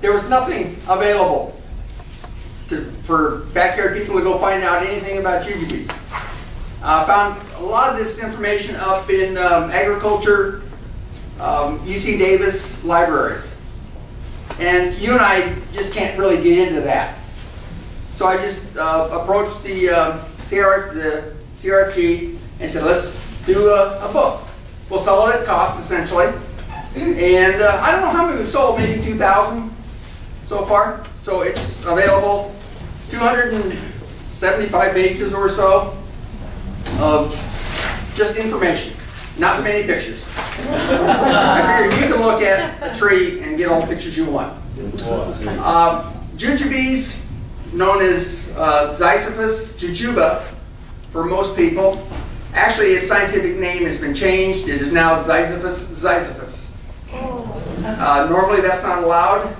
There was nothing available for backyard people to go find out anything about jujubes. I found a lot of this information up in agriculture, UC Davis libraries. And you and I just can't really get into that. So I just approached the CRFG and said, let's do a book. We'll sell it at cost, essentially. And I don't know how many we've sold, maybe 2,000 so far. So it's available, 275 pages or so of just information, not many pictures. I figured you can look at the tree and get all the pictures you want. Jujubes, known as Ziziphus Jujuba for most people. Actually, its scientific name has been changed. It is now Ziziphus ziziphus. Normally, that's not allowed,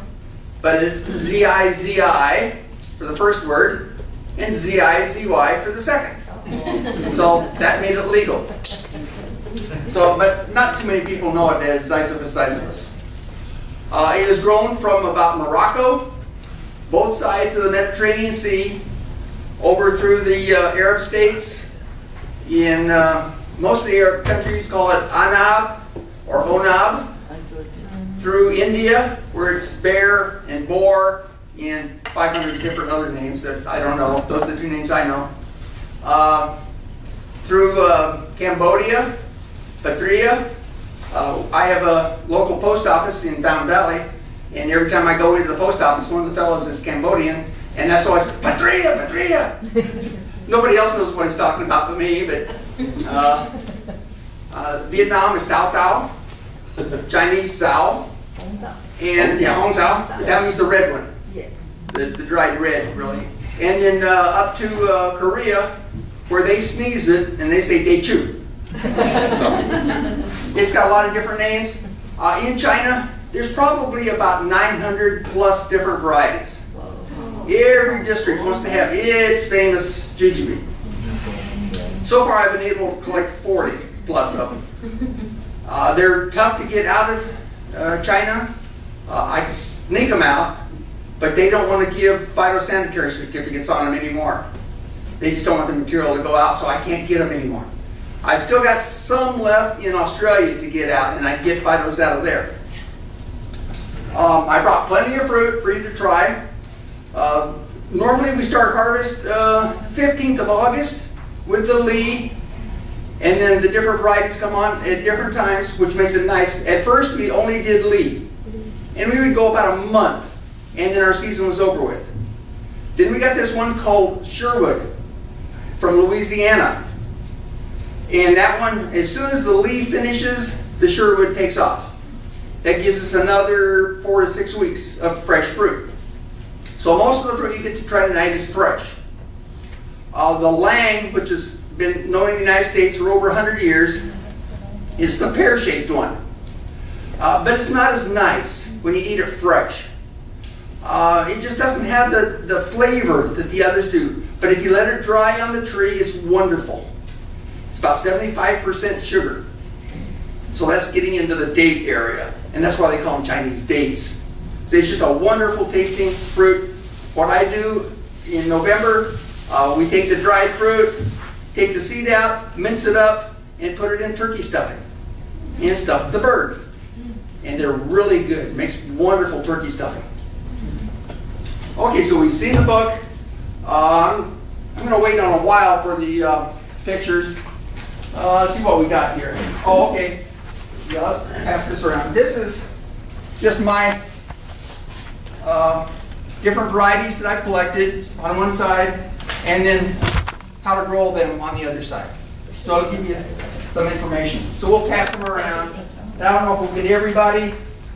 but it's Z-I-Z-I for the first word and Z-I-Z-Y for the second. So that made it legal. So, but not too many people know it as Ziziphus ziziphus. It is grown from about Morocco, both sides of the Mediterranean Sea, over through the Arab states. In most of the Arab countries call it anab or honab, through India where it's bear and boar and 500 different other names that I don't know. Those are the two names I know. Through Cambodia, Patria. I have a local post office in Fountain Valley, and every time I go into the post office, one of the fellows is Cambodian, and that's why I say, Patria, Patria! Nobody else knows what he's talking about but me, but Vietnam is Tao Tao, Chinese Sao, and yeah, Hong Sao, but that means the red one, the dried red, really. And then up to Korea, where they sneeze it and they say Daechu. So, it's got a lot of different names. In China, there's probably about 900 plus different varieties. Every district wants to have its famous jujube. So far I've been able to collect 40 plus of them. They're tough to get out of China. I can sneak them out, but they don't want to give phytosanitary certificates on them anymore. They just don't want the material to go out, so I can't get them anymore. I've still got some left in Australia to get out, and I get phytos out of there. I brought plenty of fruit for you to try. Normally we start harvest 15th of August with the Li, and then the different varieties come on at different times, which makes it nice. At first we only did Li, and we would go about a month, and then our season was over with. Then we got this one called Sherwood from Louisiana, and that one, as soon as the Li finishes, the Sherwood takes off. That gives us another 4 to 6 weeks of fresh fruit. So most of the fruit you get to try tonight is fresh. The Lang, which has been known in the United States for over 100 years, is the pear-shaped one. But it's not as nice when you eat it fresh. It just doesn't have the flavor that the others do. But if you let it dry on the tree, it's wonderful. It's about 75% sugar. So that's getting into the date area. And that's why they call them Chinese dates. So it's just a wonderful tasting fruit. What I do in November, we take the dried fruit, take the seed out, mince it up, and put it in turkey stuffing. And stuff the bird. And they're really good. It makes wonderful turkey stuffing. Okay, so we've seen the book. I'm going to wait on a while for the pictures. Let's see what we got here. Oh, okay. Yeah, let's pass this around. This is just my different varieties that I've collected on one side, and then how to grow them on the other side. So I'll give you some information. So we'll pass them around. And I don't know if we'll get everybody.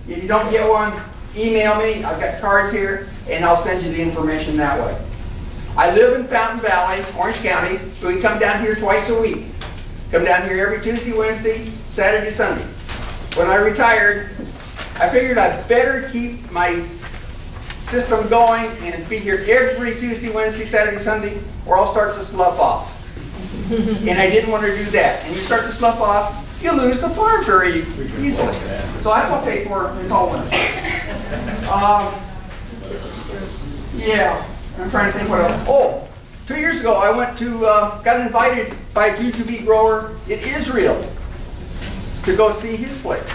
If you don't get one, email me. I've got cards here, and I'll send you the information that way. I live in Fountain Valley, Orange County, so we come down here twice a week. Come down here every Tuesday, Wednesday, Saturday, Sunday. When I retired, I figured I'd better keep my system going and be here every Tuesday, Wednesday, Saturday, Sunday, or I'll start to slough off. And I didn't want to do that. And you start to slough off, you lose the farm very easily. So that's all paid for. It's all wonderful. Yeah, I'm trying to think what else. Oh, 2 years ago I went to, got invited by a jujube grower in Israel to go see his place.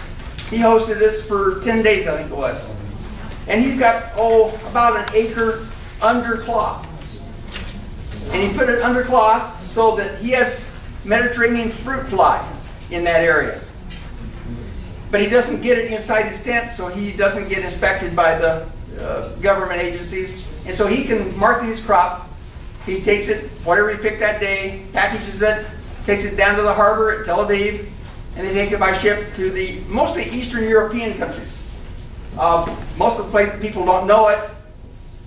He hosted us for 10 days, I think it was. And he's got, oh, about an acre under cloth. And he put it under cloth so that he has Mediterranean fruit fly in that area. But he doesn't get it inside his tent, so he doesn't get inspected by the government agencies. And so he can market his crop. He takes it, whatever he picked that day, packages it, takes it down to the harbor at Tel Aviv, and they take it by ship to the mostly Eastern European countries. Most of the places people don't know it,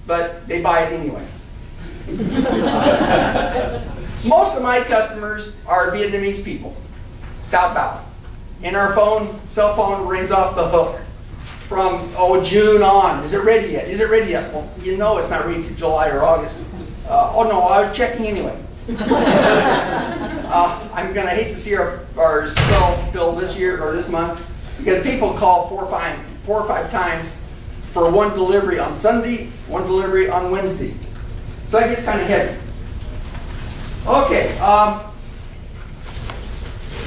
but they buy it anyway. Most of my customers are Vietnamese people. Tao Tao. And our phone, cell phone rings off the hook from, oh, June on. Is it ready yet? Is it ready yet? Well, you know it's not ready until July or August. Oh, no, I was checking anyway. I'm going to hate to see our cell bills this year or this month because people call four or five times for one delivery on Sunday, one delivery on Wednesday. So that gets kind of heavy. Okay.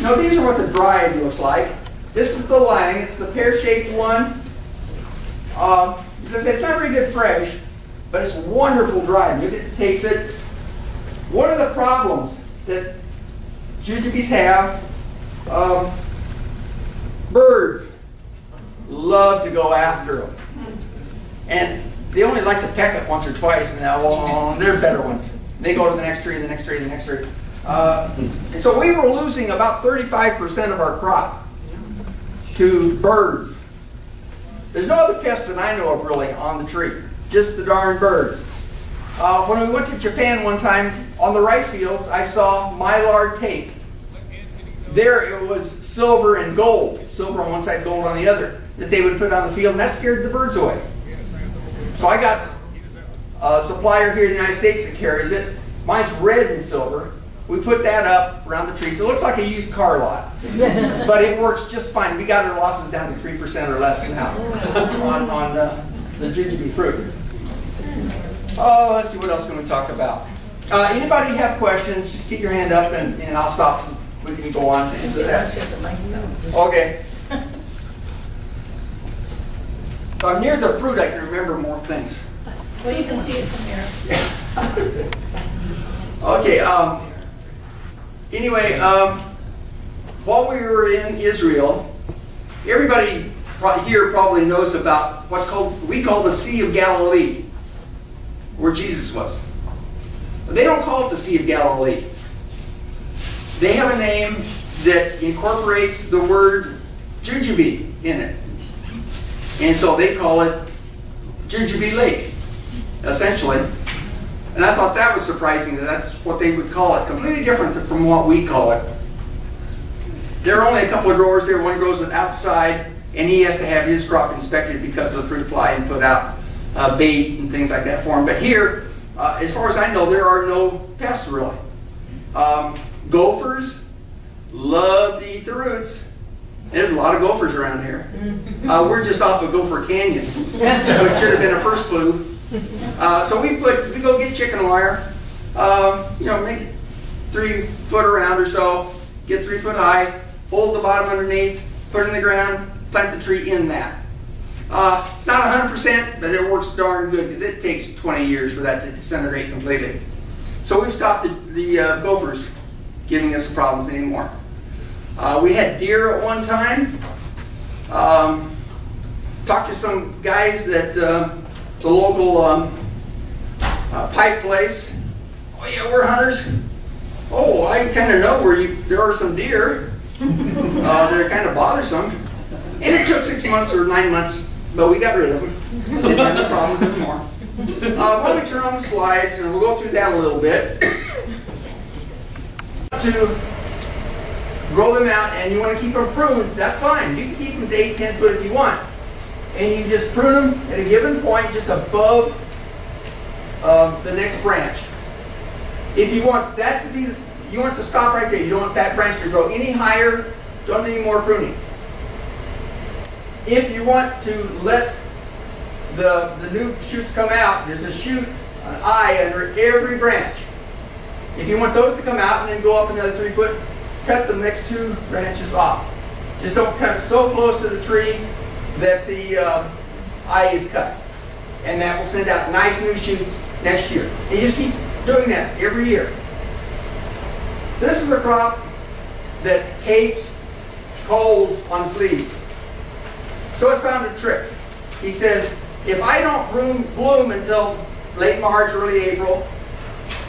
Now these are what the dried looks like. This is the Lang. It's the pear-shaped one. It's not very good fresh, but it's wonderful dried. You get to taste it. One of the problems that jujubes have, birds love to go after them. And they only like to peck it once or twice, and they're better ones. They go to the next tree, and the next tree, and the next tree. So we were losing about 35% of our crop to birds. There's no other pest that I know of really on the tree, just the darn birds. When we went to Japan one time, on the rice fields, I saw mylar tape. There it was silver and gold, silver on one side, gold on the other, that they would put on the field, and that scared the birds away. So I got a supplier here in the United States that carries it. Mine's red and silver. We put that up around the tree, so it looks like a used car lot. But it works just fine. We got our losses down to 3% or less now on the jujube fruit. Oh, let's see, what else can we talk about? Anybody have questions, just get your hand up and I'll stop. We can go on to answer that. Okay. Near the fruit, I can remember more things. Well, you can see it from here. Okay. Anyway, while we were in Israel, everybody here probably knows about what's called, we call the Sea of Galilee, where Jesus was. They don't call it the Sea of Galilee. They have a name that incorporates the word jujube in it. And so they call it Jujube Lake, essentially. And I thought that was surprising that that's what they would call it. Completely different from what we call it. There are only a couple of growers there. One grows it outside, and he has to have his crop inspected because of the fruit fly and put out bait and things like that for him. But here, as far as I know, there are no pests really. Gophers love to eat the roots. There's a lot of gophers around here. We're just off of Gopher Canyon, which should have been a first clue. So we go get chicken wire, make it 3 foot around or so, get 3 foot high, fold the bottom underneath, put it in the ground, plant the tree in that. It's not 100%, but it works darn good because it takes 20 years for that to disintegrate completely. So we've stopped the gophers giving us problems anymore. We had deer at one time. Talked to some guys at the local pipe place. Oh yeah, we're hunters. Oh, I kind of know where there are some deer. They're kind of bothersome. And it took 6 months or 9 months, but we got rid of them. Didn't have any problems anymore. Why don't we turn on the slides and we'll go through that a little bit. To grow them out, and you want to keep them pruned, that's fine. You can keep them to 8, 10 foot if you want. And you just prune them at a given point just above the next branch. If you want that to be, you want it to stop right there. You don't want that branch to grow any higher. Don't need any more pruning. If you want to let the new shoots come out, there's a shoot, an eye under every branch. If you want those to come out and then go up another 3 foot, cut the next two branches off. Just don't cut it so close to the tree that the eye is cut. And that will send out nice new shoots next year. And you just keep doing that every year. This is a crop that hates cold on its leaves. So it's found a trick. He says, if I don't bloom until late March, early April,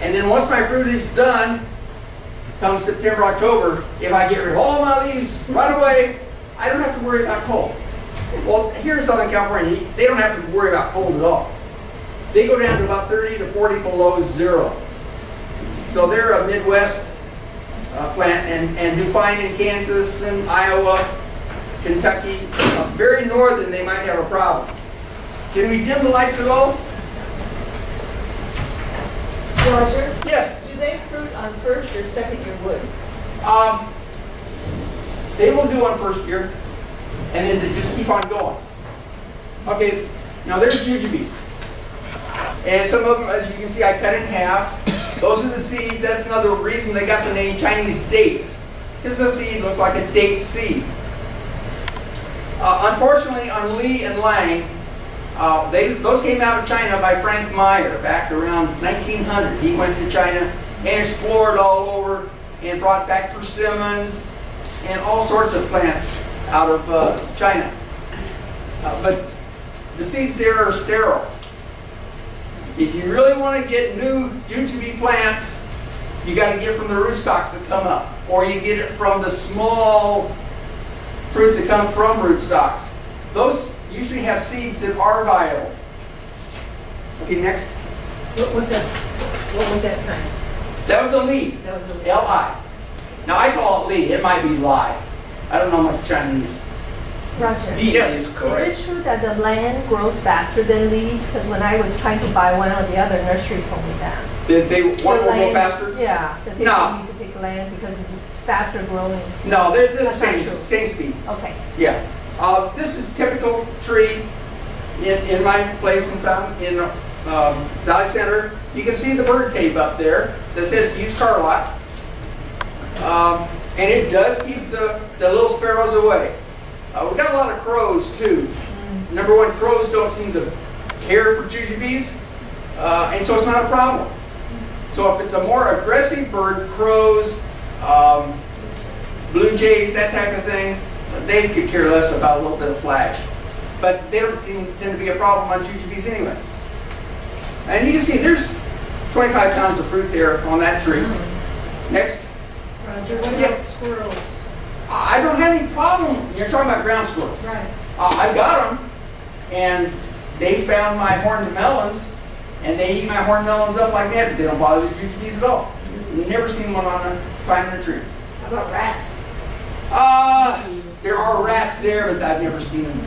and then once my fruit is done, come September, October, if I get rid of all my leaves right away, I don't have to worry about cold. Well, here in Southern California, they don't have to worry about cold at all. They go down to about 30 to 40 below zero. So they're a Midwest plant, and do fine in Kansas and Iowa, Kentucky. Very northern, they might have a problem. Can we dim the lights at all? Roger? Yes? Do they fruit on first or second year wood? They will do on first year, and then they just keep on going. Okay, now there's jujubes. And some of them, as you can see, I cut in half. Those are the seeds. That's another reason they got the name Chinese dates, because the seed looks like a date seed. Unfortunately, on Li and Lang, those came out of China by Frank Meyer back around 1900. He went to China and explored all over and brought back persimmons and all sorts of plants out of China. But the seeds there are sterile. If you really want to get new jujube plants, you got to get from the rootstocks that come up, or you get it from the small fruit that comes from rootstocks. Those usually have seeds that are viable. Okay, next. What was that kind? That was a Li. That was a L-I. Now I call it Li. It might be Lai. I don't know much Chinese. Roger. Yes, is correct. Is it true that the land grows faster than Li? Because when I was trying to buy one or the other, nursery told me that. That they one will grow faster? Yeah. That they need to pick land because it's faster growing. No, they're the same speed. Okay. Yeah. This is typical tree in my place in Valley Center. You can see the bird tape up there that says used car lot. And it does keep the little sparrows away. We've got a lot of crows too. Number one, crows don't seem to care for jujubes, and so it's not a problem. So if it's a more aggressive bird, crows, blue jays, that type of thing, they could care less about a little bit of flash. But they don't tend to be a problem on jujubes anyway. And you can see there's 25 pounds of fruit there on that tree. Next. Roger, what about squirrels? I don't have any problem. You're talking about ground squirrels. Right. I got them, and they found my horned melons, and they eat my horned melons up like that, but they don't bother the jujubes at all. Never seen one on a tree. How about rats? There are rats there, but I've never seen them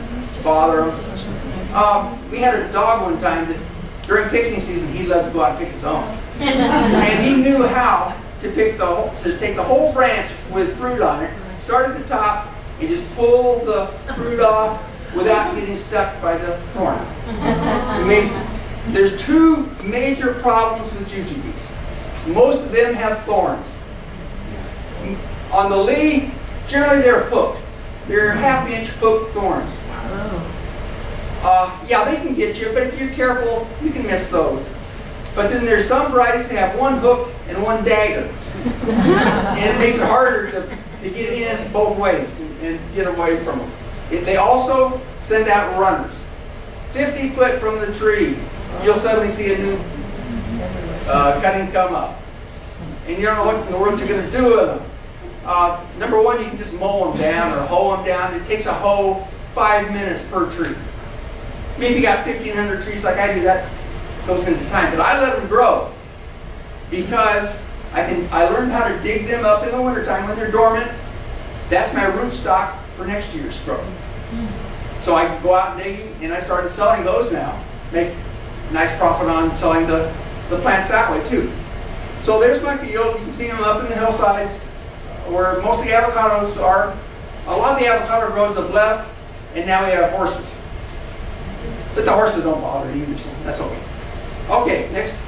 bother them. We had a dog one time that during picking season, he loved to go out and pick his own. And he knew how to pick to take the whole branch with fruit on it, start at the top, and just pull the fruit off without getting stuck by the thorns. Amazing. There's two major problems with jujubes. Most of them have thorns. On the Li, generally they're hooked. They're half-inch hooked thorns. Yeah, they can get you, but if you're careful, you can miss those. But then there's some varieties that have one hook and one dagger. And it makes it harder to get in both ways and get away from them. They also send out runners. 50 foot from the tree, you'll suddenly see a new cutting come up. And you don't know what in the world you're going to do with them. Number one, you can just mow them down or hoe them down. It takes a hoe 5 minutes per tree. I mean, if you got 1,500 trees like I do, that goes into time. But I let them grow because I learned how to dig them up in the wintertime when they're dormant. That's my root stock for next year's growth. So I can go out digging, and I started selling those now. Make a nice profit on selling the plants that way too. So there's my field. You can see them up in the hillsides where most of the avocados are. A lot of the avocado groves have left, and now we have horses. But the horses don't bother you, so that's okay. Okay, next.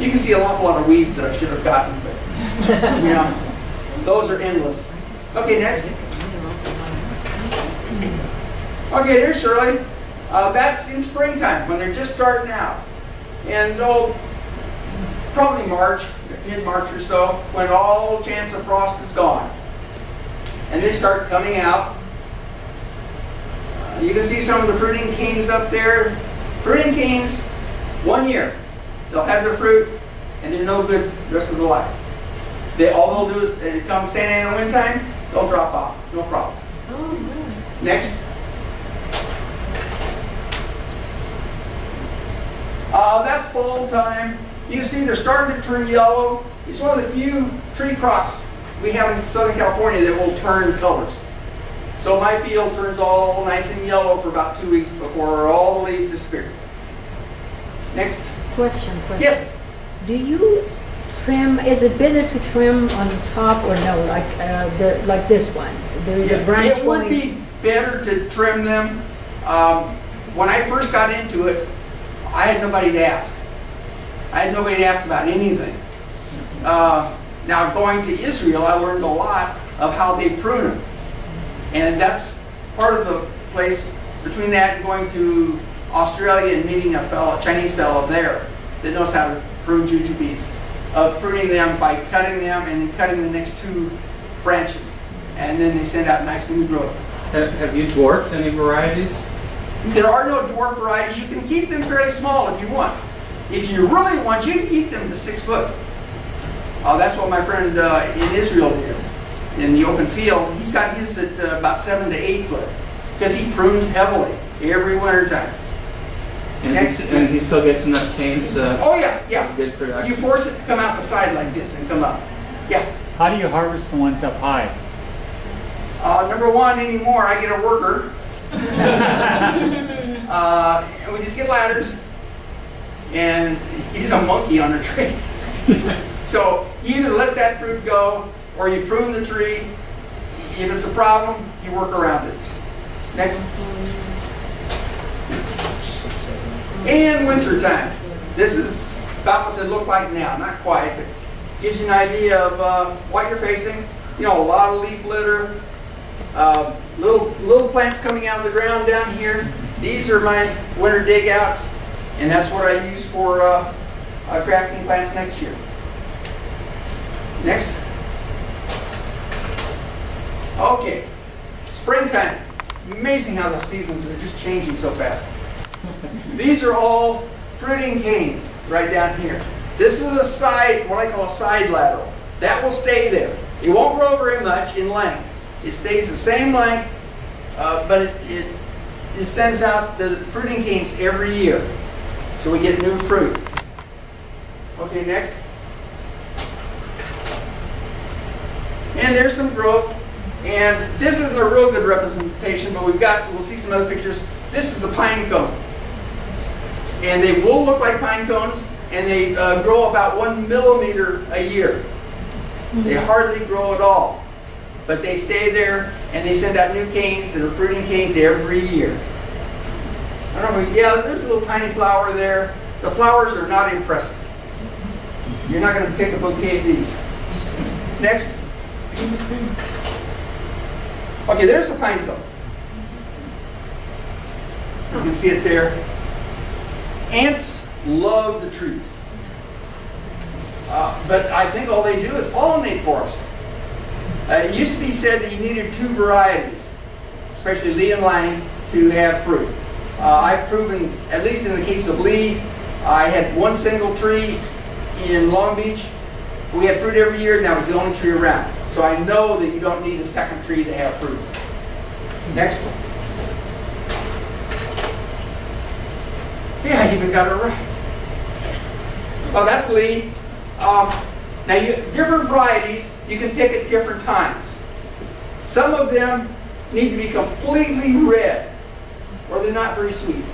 You can see an awful lot of weeds that I should have gotten, but yeah, those are endless. Okay, next. Okay, there's Shirley. That's in springtime when they're just starting out, and oh, probably March, mid-March or so, when all chance of frost is gone, and they start coming out. You can see some of the fruiting canes up there. Fruiting canes, 1 year. They'll have their fruit, and they're no good the rest of their life. They, all they'll do is, come Santa Ana wintertime, they'll drop off, no problem. Oh, good. Next. That's fall time. You can see they're starting to turn yellow. It's one of the few tree crops we have in Southern California that will turn colors. So my field turns all nice and yellow for about 2 weeks before all the leaves disappear. Next. Question. Yes. Do you trim? Is it better to trim on the top or no? Like like this one, there is a branch. It would be better to trim them. When I first got into it, I had nobody to ask. I had nobody to ask about anything. Now going to Israel, I learned a lot of how they prune them, and that's part of the place between that and going to Australia and meeting a Chinese fellow there that knows how to prune jujubes, pruning them by cutting them and then cutting the next two branches, and then they send out nice new growth. Have you dwarfed any varieties? There are no dwarf varieties. You can keep them fairly small if you want. If you really want, you can keep them to 6 foot. That's what my friend in Israel did in the open field. He's got his at about 7 to 8 foot because he prunes heavily every winter time. And he still gets enough canes to good production. You force it to come out the side like this and come up. Yeah. How do you harvest the ones up high? Number one, anymore, I get a worker. And we just get ladders. And he's a monkey on the tree. So you either let that fruit go or you prune the tree. If it's a problem, you work around it. Next. And winter time. This is about what they look like now. Not quite, but gives you an idea of what you're facing. You know, a lot of leaf litter, little plants coming out of the ground down here. These are my winter dig outs, and that's what I use for grafting plants next year. Next. Okay, springtime. Amazing how the seasons are just changing so fast. These are all fruiting canes right down here. This is a side, what I call a side lateral. That will stay there. It won't grow very much in length. It stays the same length, but it sends out the fruiting canes every year. So we get new fruit. Okay, next. And there's some growth. And this isn't a real good representation, but we'll see some other pictures. This is the pine cone. And they will look like pine cones, and they grow about 1 millimeter a year. They hardly grow at all, but they stay there, and they send out new canes that are fruiting canes every year. I don't know, yeah, there's a little tiny flower there. The flowers are not impressive. You're not going to pick a bouquet of these. Next. Okay, there's the pine cone. You can see it there. Ants love the trees. But I think all they do is pollinate for us. It used to be said that you needed two varieties, especially Li and Lang, to have fruit. I've proven, at least in the case of Li, I had one single tree in Long Beach. We had fruit every year, and that was the only tree around. So I know that you don't need a second tree to have fruit. Next one. Yeah, I even got it right. Well, that's Li. Now, different varieties you can pick at different times. Some of them need to be completely red, or they're not very sweet.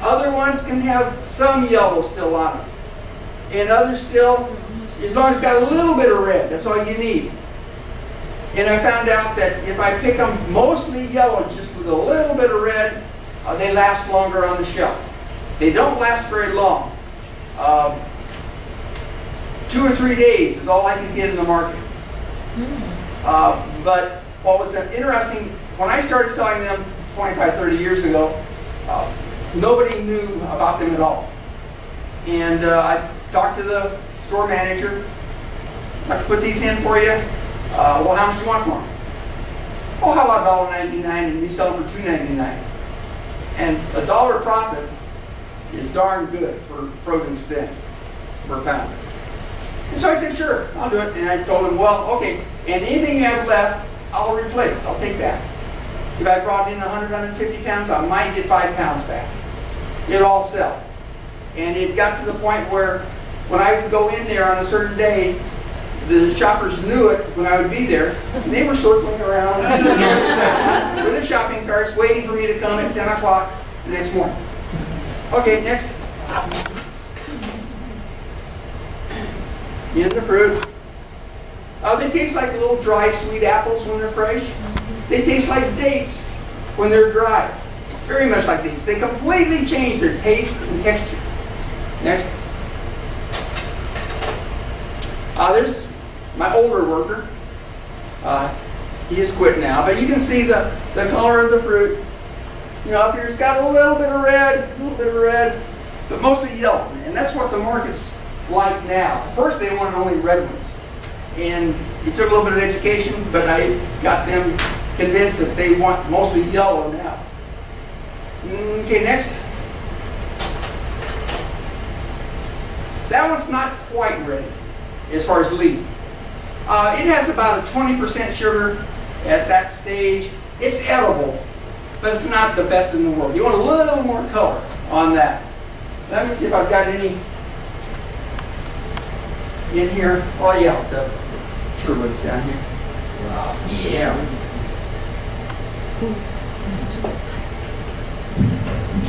Other ones can have some yellow still on them. And others still, as long as it's got a little bit of red, that's all you need. And I found out that if I pick them mostly yellow, just with a little bit of red, they last longer on the shelf. They don't last very long. 2 or 3 days is all I can get in the market. But what was interesting, when I started selling them 25, 30 years ago, nobody knew about them at all. And I talked to the store manager. I'd like to put these in for you. Well, how much do you want for them? Oh, how about $1.99 and we sell them for $2.99? And a dollar profit is darn good for produce then, per pound. And so I said, sure, I'll do it. And I told him, well, okay, and anything you have left, I'll replace. I'll take that. If I brought in 100, 150 pounds, I might get 5 pounds back. It'd all sell. And it got to the point where when I would go in there on a certain day, the shoppers knew it when I would be there, and they were circling around with their shopping carts, waiting for me to come at 10 o'clock the next morning. Okay, next. In the fruit. They taste like little dry sweet apples when they're fresh. They taste like dates when they're dry. Very much like dates. They completely change their taste and texture. Next. There's my older worker. He has quit now, but you can see the color of the fruit. You know, up here it's got a little bit of red, a little bit of red, but mostly yellow. And that's what the market's like now. First they wanted only red ones. And it took a little bit of education, but I got them convinced that they want mostly yellow now. Okay, next. That one's not quite ready as far as Li. It has about a 20% sugar at that stage. It's edible, but it's not the best in the world. You want a little more color on that. Let me see if I've got any in here. Oh yeah, the Sherwood's down here. Yeah.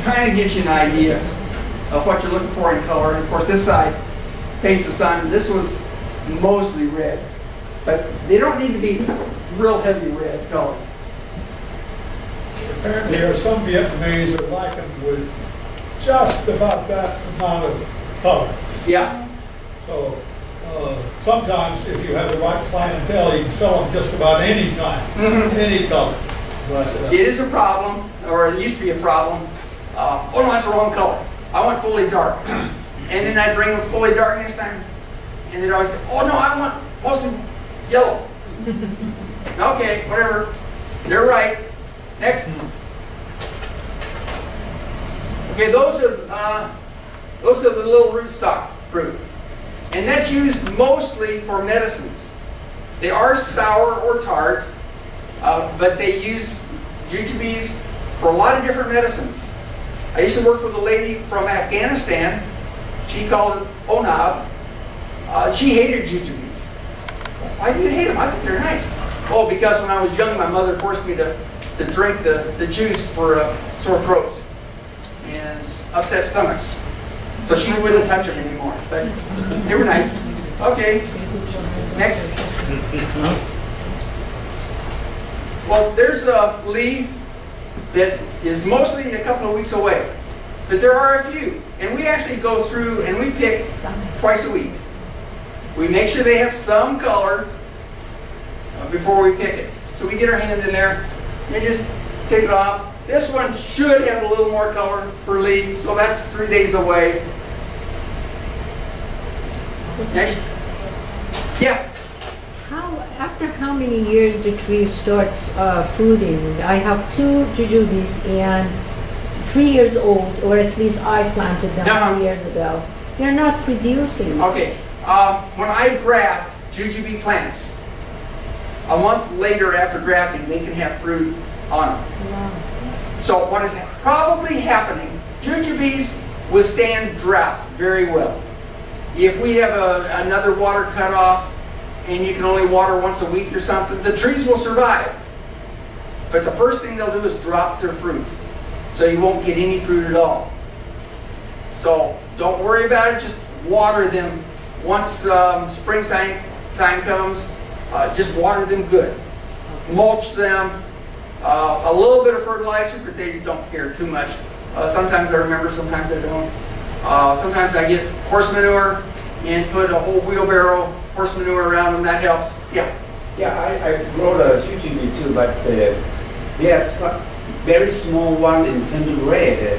Trying to get you an idea of what you're looking for in color. And of course this side faced the sun. This was mostly red, but they don't need to be real heavy red color. Apparently there are some Vietnamese that like them with just about that amount of color. Yeah. So sometimes if you have the right clientele, you can sell them just about any time, any color. But, it is a problem, or it used to be a problem. Oh no, that's the wrong color. I want fully dark. And then I'd bring them fully dark next time. And they'd always say, oh no, I want mostly yellow. Okay, whatever. They're right. Next. Okay, those are the little rootstock fruit. And that's used mostly for medicines. They are sour or tart, but they use jujubes for a lot of different medicines. I used to work with a lady from Afghanistan. She called it onab. She hated jujubes. Why do you hate them? I think they're nice. Oh, because when I was young, my mother forced me to drink the juice for sore throats and upset stomachs. So she wouldn't touch them anymore, but they were nice. Okay, next. Well, there's a Li that is mostly a couple of weeks away, but there are a few. And we actually go through and we pick twice a week. We make sure they have some color before we pick it. So we get our hand in there and just take it off. This one should have a little more color for Li, so that's 3 days away. Next. Yeah? After how many years the tree starts fruiting? I have two jujubes and 3 years old, or at least I planted them 3 years ago. They're not producing. Okay. When I graft jujube plants, a month later after grafting, they can have fruit on them. Wow. So what is probably happening, jujubes withstand drought very well. If we have another water cutoff and you can only water once a week or something, the trees will survive. But the first thing they'll do is drop their fruit. So you won't get any fruit at all. So don't worry about it, just water them. Once springtime comes, just water them good. mulch them, a little bit of fertilizer, but they don't care too much. Sometimes I remember, sometimes I don't. Sometimes I get horse manure and put a whole wheelbarrow horse manure around them. That helps. Yeah. Yeah, I grow the jujube too, but they are very small one and turn red.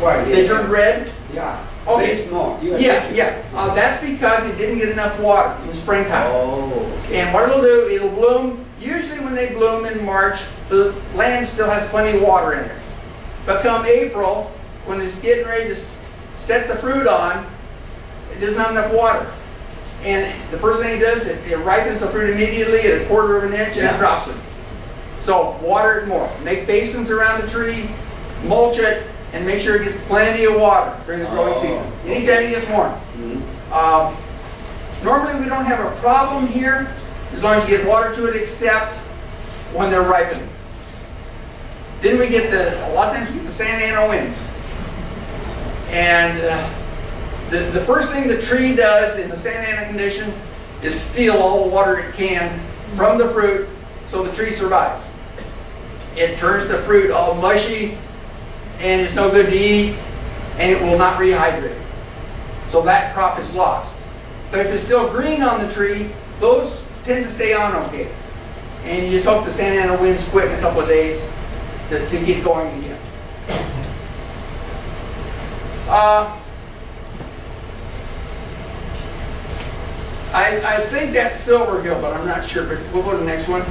Why? They turn red? Yeah. Okay. Very small. Yeah. That's because it didn't get enough water in the springtime. Oh. Okay. And what it'll do, it'll bloom. Usually when they bloom in March, the land still has plenty of water in it. But come April, when it's getting ready to set the fruit on, there's not enough water. And the first thing it does, it ripens the fruit immediately at 1/4 inch and it drops it. So water it more. Make basins around the tree, mulch it, and make sure it gets plenty of water during the growing season. Anytime it gets warm. Normally we don't have a problem here as long as you get water to it, except when they're ripening. Then we get a lot of times we get the Santa Ana winds. And the first thing the tree does in the Santa Ana condition is steal all the water it can from the fruit so the tree survives. It turns the fruit all mushy and it's no good to eat and it will not rehydrate. So that crop is lost. But if it's still green on the tree, those tend to stay on okay. And you just hope the Santa Ana winds quit in a couple of days to get going again. I think that's Silver Hill, but I'm not sure, but we'll go to the next one.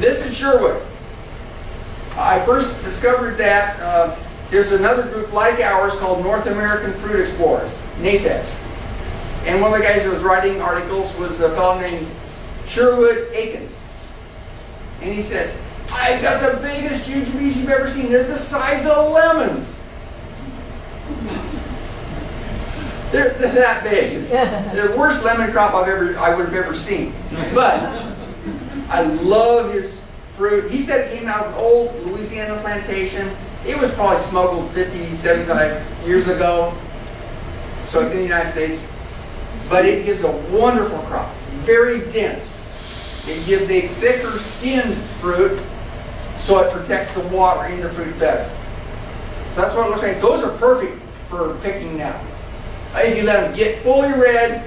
This is Sherwood. I first discovered that there's another group like ours called North American Fruit Explorers, NAFEX. And one of the guys who was writing articles was a fellow named Sherwood Akins. And he said, "I've got the biggest jujubes you've ever seen. They're the size of lemons." They're that big. The worst lemon crop I would have ever seen. But I love his fruit. He said it came out of an old Louisiana plantation. It was probably smuggled 50, 75 years ago. So it's in the United States. But it gives a wonderful crop. Very dense. It gives a thicker skinned fruit so it protects the water in the fruit better. So that's what it looks like. Those are perfect for picking now. If you let them get fully red,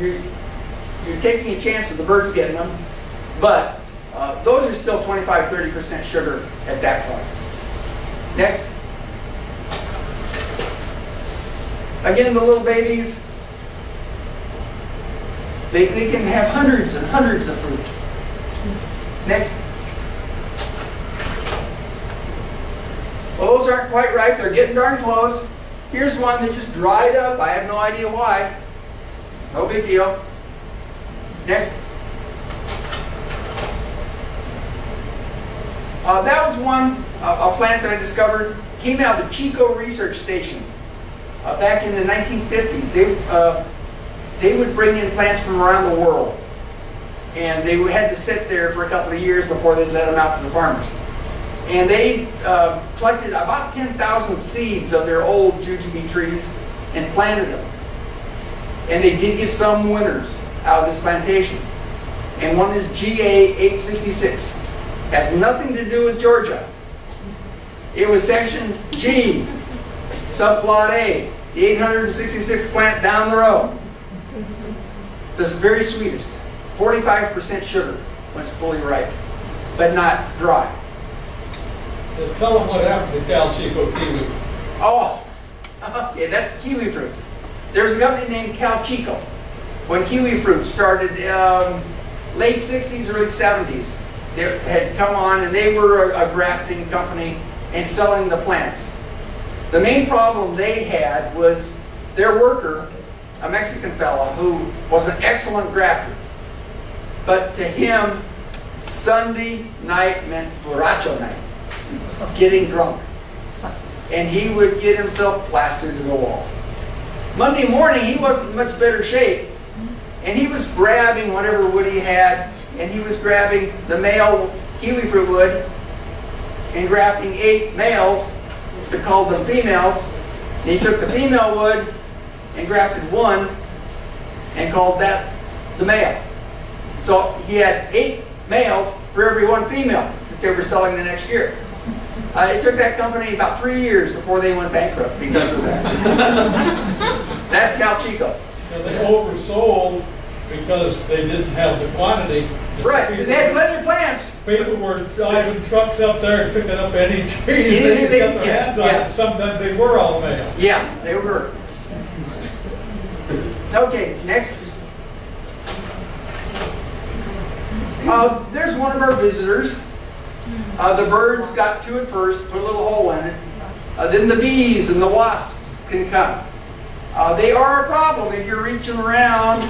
you're taking a chance of the birds getting them, but those are still 25–30% sugar at that point. Next. Again, the little babies, they can have hundreds and hundreds of fruit. Next. Well, those aren't quite ripe, they're getting darn close. Here's one that just dried up. I have no idea why. No big deal. Next. That was one, a plant that I discovered. Came out of the Chico Research Station back in the 1950s. They would bring in plants from around the world. And they had to sit there for a couple of years before they'd let them out to the farmers. And they collected about 10,000 seeds of their old jujube trees and planted them. And they did get some winners out of this plantation. And one is GA-866. Has nothing to do with Georgia. It was section G, subplot A, the 866th plant down the road. The very sweetest, 45% sugar when it's fully ripe, but not dry. Tell them what happened to Cal Chico kiwi. Oh, okay, that's kiwi fruit. There's a company named Cal Chico. When kiwi fruit started, late 60s, early 70s, they had come on and they were a grafting company and selling the plants. The main problem they had was their worker, a Mexican fella who was an excellent grafter. But to him, Sunday night meant borracho night. Getting drunk, and he would get himself plastered to the wall. Monday morning he wasn't in much better shape, and he was grabbing whatever wood he had, and he was grabbing the male kiwi fruit wood and grafting 8 males to call them females. And he took the female wood and grafted 1 and called that the male. So he had 8 males for every 1 female that they were selling the next year. It took that company about 3 years before they went bankrupt because of that. That's Cal Chico. And they oversold because they didn't have the quantity. Right, they had plenty of plants. People were driving trucks up there and picking up any trees they got their hands on. Yeah. Sometimes they were all male. Yeah, they were. Okay, next. There's one of our visitors. The birds got to it first, put a little hole in it. Then the bees and the wasps can come. They are a problem if you're reaching around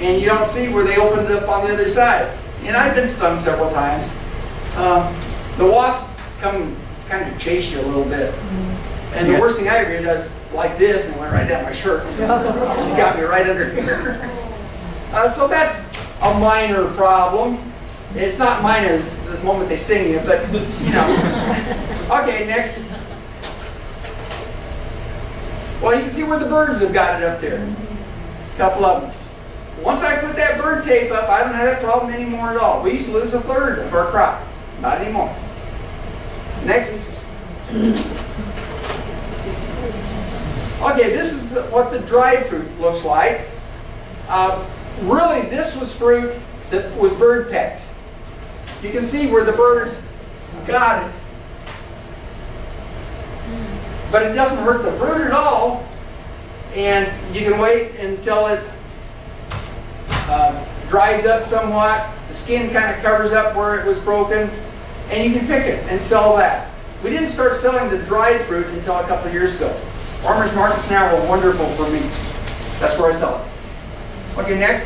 and you don't see where they opened it up on the other side. And I've been stung several times. The wasps come kind of chase you a little bit. And the worst thing I ever did was like this, and it went right down my shirt. It got me right under here. So that's a minor problem. It's not minor the moment they sting you, but you know. Okay, next. Well, you can see where the birds have got it up there. A couple of them. Once I put that bird tape up, I don't have that problem anymore at all. We used to lose 1/3 of our crop. Not anymore. Next. Okay, this is what the dried fruit looks like. Really, this was fruit that was bird pecked. You can see where the birds got it. But it doesn't hurt the fruit at all. And you can wait until it dries up somewhat. The skin kind of covers up where it was broken. And you can pick it and sell that. We didn't start selling the dried fruit until a couple of years ago. Farmers markets now are wonderful for me. That's where I sell it. Okay, next.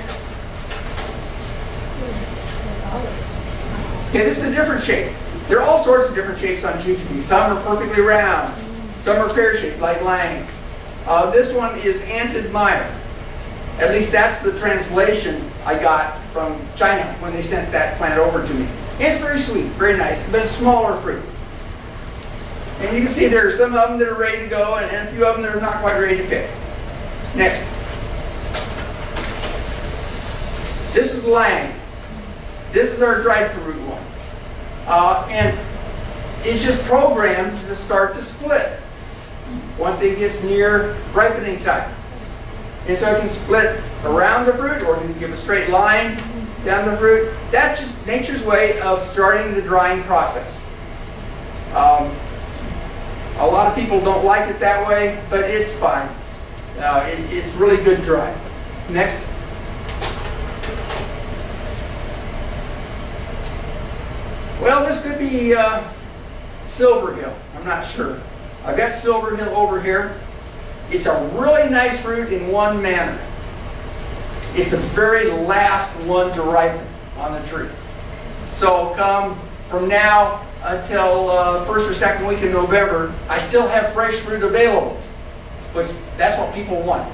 Okay, this is a different shape. There are all sorts of different shapes on jujube. Some are perfectly round. Some are pear-shaped, like Lang. This one is Anted Mire. At least that's the translation I got from China when they sent that plant over to me. It's very sweet, very nice, but it's smaller fruit. And you can see there are some of them that are ready to go and a few of them that are not quite ready to pick. Next. This is Lang. This is our dried fruit one. And it's just programmed to start to split once it gets near ripening time. And so it can split around the fruit or it can give a straight line down the fruit. That's just nature's way of starting the drying process. A lot of people don't like it that way, but it's fine. It's really good dry. Next. Well, this could be Silverhill. I'm not sure. I've got Silverhill over here. It's a really nice fruit in one manner. It's the very last one to ripen on the tree. So come from now until first or second week in November, I still have fresh fruit available, which that's what people want.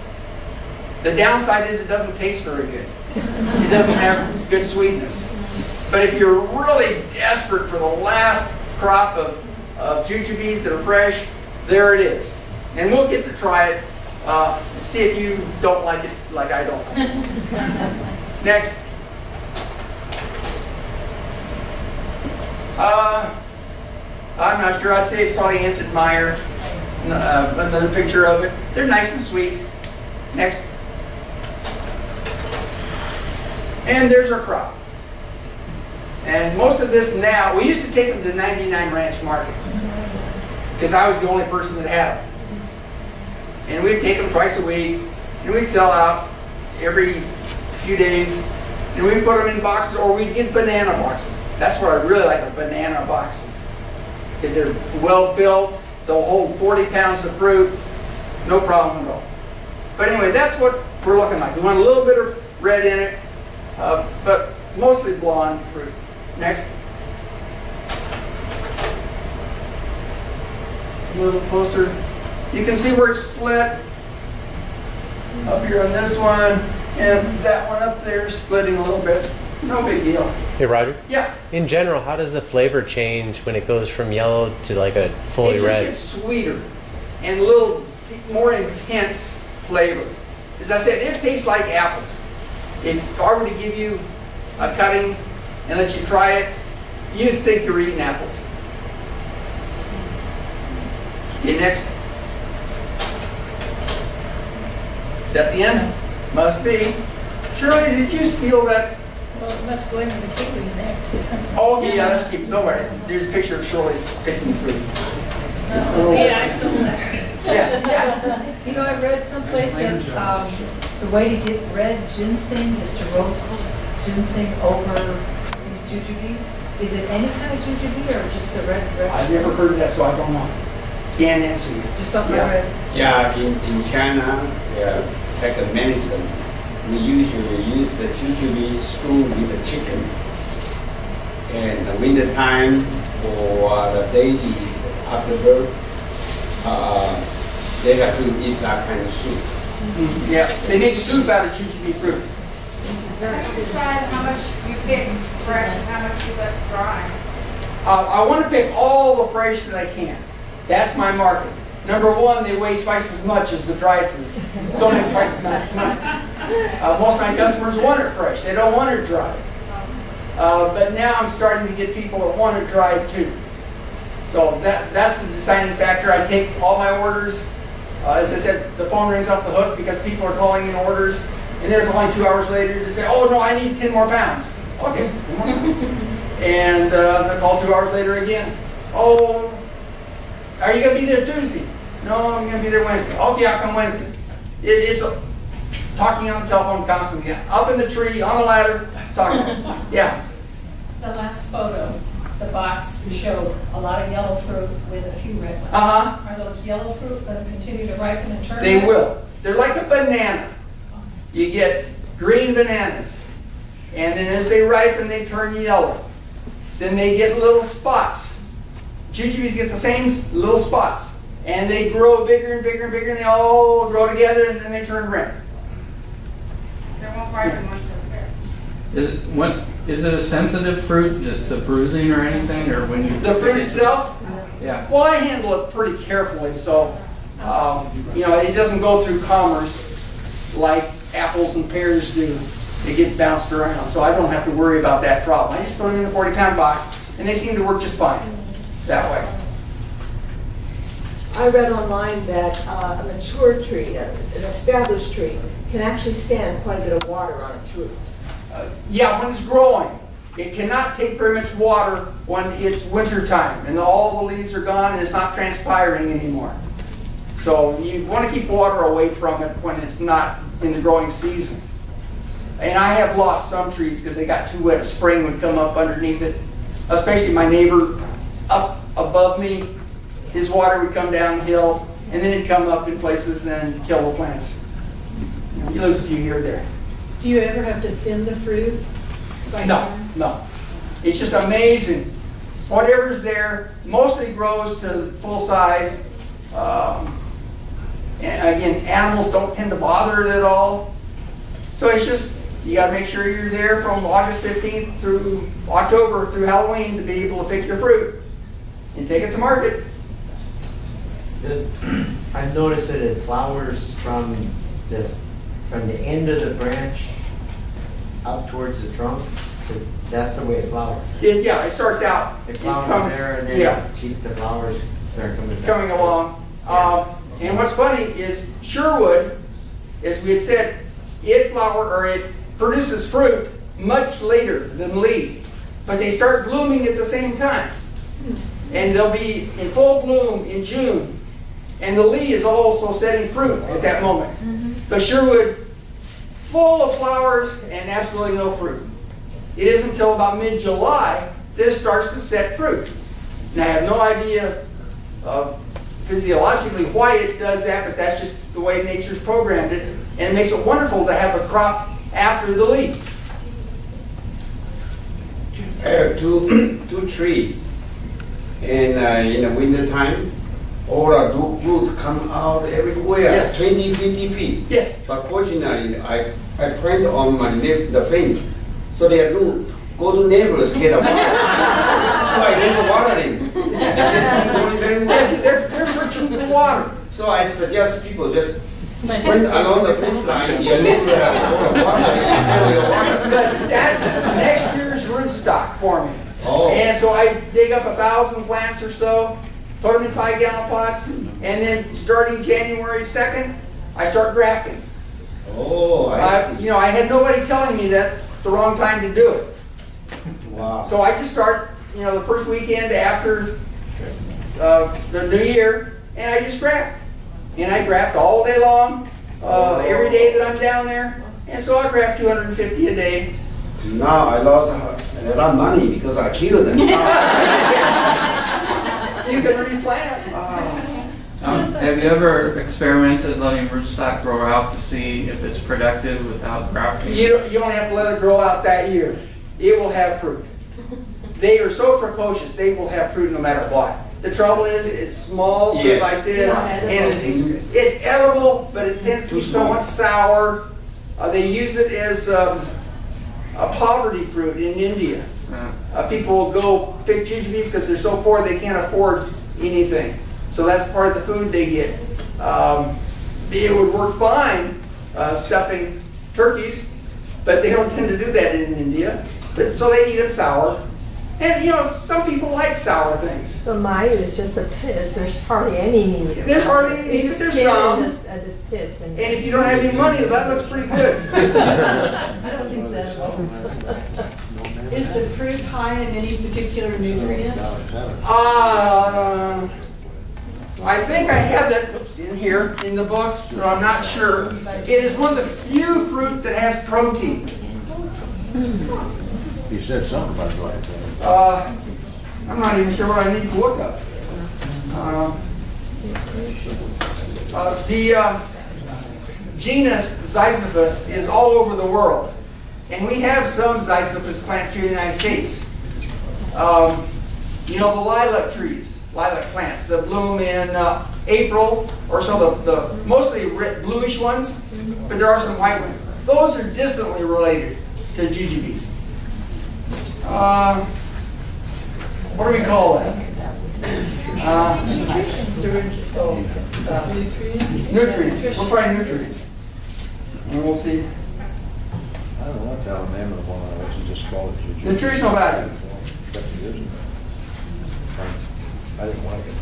The downside is it doesn't taste very good. It doesn't have good sweetness. But if you're really desperate for the last crop of jujubes that are fresh, there it is. And we'll get to try it and see if you don't like it like I don't like it. Next. I'm not sure. I'd say it's probably Anted Mire. Another picture of it. They're nice and sweet. Next. And there's our crop. And most of this now, we used to take them to 99 Ranch Market because I was the only person that had them. And we'd take them twice a week and we'd sell out every few days and we'd put them in boxes or we'd get banana boxes. That's what I really like, the banana boxes, because they're well built, they'll hold 40 pounds of fruit, no problem at all. But anyway, that's what we're looking like. We want a little bit of red in it, but mostly blonde fruit. Next. A little closer. You can see where it's split. Up here on this one, and that one up there splitting a little bit. No big deal. Hey, Roger? Yeah? In general, how does the flavor change when it goes from yellow to like a fully red? It just gets sweeter and a little more intense flavor. As I said, it tastes like apples. If I were to give you a cutting and let you try it, you'd think you're eating apples. Okay, next. That the end must be. Shirley, did you steal that? Well, it must go into the kiwis next. Oh, okay, yeah, let's keep it. Don't worry. There's a picture of Shirley picking fruit. Oh, yeah, I stole that. Yeah, yeah. You know, I read someplace that the way to get red ginseng is to roast ginseng over these jujubes. Is it any kind of jujube or just the red? I've never heard of that, so I don't know. Can't answer you. Just something red. Yeah, in China, like a medicine, we usually use the jujube stew with the chicken. And the winter time or the ladies after birth, they have to eat that kind of soup. Mm-hmm. Yeah, they make soup out of jujube fruit. Can you decide how much you pick fresh and how much you let dry? I want to pick all the fresh that I can. That's my market. Number one, they weigh twice as much as the dried fruit. It's only twice as much money. Most of my customers want it fresh. They don't want it dry. But now I'm starting to get people that want it dried too. So that's the deciding factor. I take all my orders. As I said, the phone rings off the hook because people are calling in orders, and they're calling 2 hours later to say, oh, no, I need 10 more pounds. Okay, 10 more pounds. And I call 2 hours later again. Oh, are you going to be there Tuesday? No, I'm going to be there Wednesday. Okay, I'll come Wednesday. It's talking on the telephone constantly. Up in the tree, on the ladder, talking. Yeah. The last photo. The box showed a lot of yellow fruit with a few red ones. Uh-huh. Are those yellow fruit going to continue to ripen and turn? They will. They're like a banana. You get green bananas, and then as they ripen, they turn yellow. Then they get little spots. Jujubes get the same little spots, and they grow bigger and bigger and bigger, and they all grow together, and then they turn red. They won't ripen once they're fair. Is it a sensitive fruit to bruising or anything, or when you the fruit itself? Yeah. Well, I handle it pretty carefully, so you know it doesn't go through commerce like apples and pears do. They get bounced around, so I don't have to worry about that problem. I just put them in the 40-pound box, and they seem to work just fine that way. I read online that a mature tree, an established tree, can actually stand quite a bit of water on its roots. Yeah, when it's growing. It cannot take very much water when it's winter time and all the leaves are gone and it's not transpiring anymore. So you want to keep water away from it when it's not in the growing season. And I have lost some trees because they got too wet. A spring would come up underneath it. Especially my neighbor up above me, his water would come down the hill and then it'd come up in places and kill the plants. You lose a few here or there. Do you ever have to thin the fruit? No. It's just amazing. Whatever's there mostly grows to full size. And again, animals don't tend to bother it at all. So it's just, you got to make sure you're there from August 15th through October through Halloween to be able to pick your fruit and take it to market. I've noticed that it flowers from the end of the branch out towards the trunk, that's the way it flowers. Yeah, it starts out. It flowers there and then the flowers are coming along. Yeah. And what's funny is Sherwood, as we had said, it produces fruit much later than Li, but they start blooming at the same time. And they'll be in full bloom in June, and the Li is also setting fruit at that moment. Mm-hmm. But Sherwood, full of flowers and absolutely no fruit. It isn't until about mid-July that it starts to set fruit. And I have no idea physiologically why it does that, but that's just the way nature's programmed it. And it makes it wonderful to have a crop after the leaf. I have two trees. And in the winter time, all the roots come out everywhere, yes. 20, 50 feet. Yes. But fortunately, I planted on my left the fence, so their root go to neighbors, get them out. So I didn't water them. Yes, they're rich with water. So I suggest people just When along the coastline, you need to have a lot of water. But that's next year's rootstock for me. Oh. And so I dig up 1,000 plants or so, put them in 5-gallon pots, and then starting January 2nd, I start grafting. Oh, I see. You know, I had nobody telling me that's the wrong time to do it. Wow. So I just start, you know, the first weekend after the new year, and I just graft. And I graft all day long, every day that I'm down there. And so I graft 250 a day. Now I lost a lot of money because I killed them. You can replant. Have you ever experimented letting rootstock grow out to see if it's productive without grafting? You don't have to let it grow out that year. It will have fruit. They are so precocious, they will have fruit no matter what. The trouble is, it's small, yes, like this, and it's edible, but it tends to be somewhat sour. They use it as a poverty fruit in India. People will go pick jujubes because they're so poor they can't afford anything. So that's part of the food they get. It would work fine stuffing turkeys, but they don't tend to do that in India. But, so they eat them sour. And you know, some people like sour things. The Mayu is just a piz. There's hardly any need. There's hardly any need. There's some. And if you don't have any money, that looks pretty good. I don't think so. Is the fruit high in any particular nutrient? I think I had that in here in the book, but I'm not sure. It is one of the few fruits that has protein. You said something about that. I'm not even sure what I need to look up. The genus Ziziphus is all over the world, and we have some Ziziphus plants here in the United States. You know, the lilac trees, lilac plants that bloom in April or so, the mostly red, bluish ones, but there are some white ones. Those are distantly related to jujubes. What do we call that? Nutrients. We'll try nutrients. And we'll see. I don't want to tell the name of the one. I want to just call it jujube. Nutritional value. I didn't like it.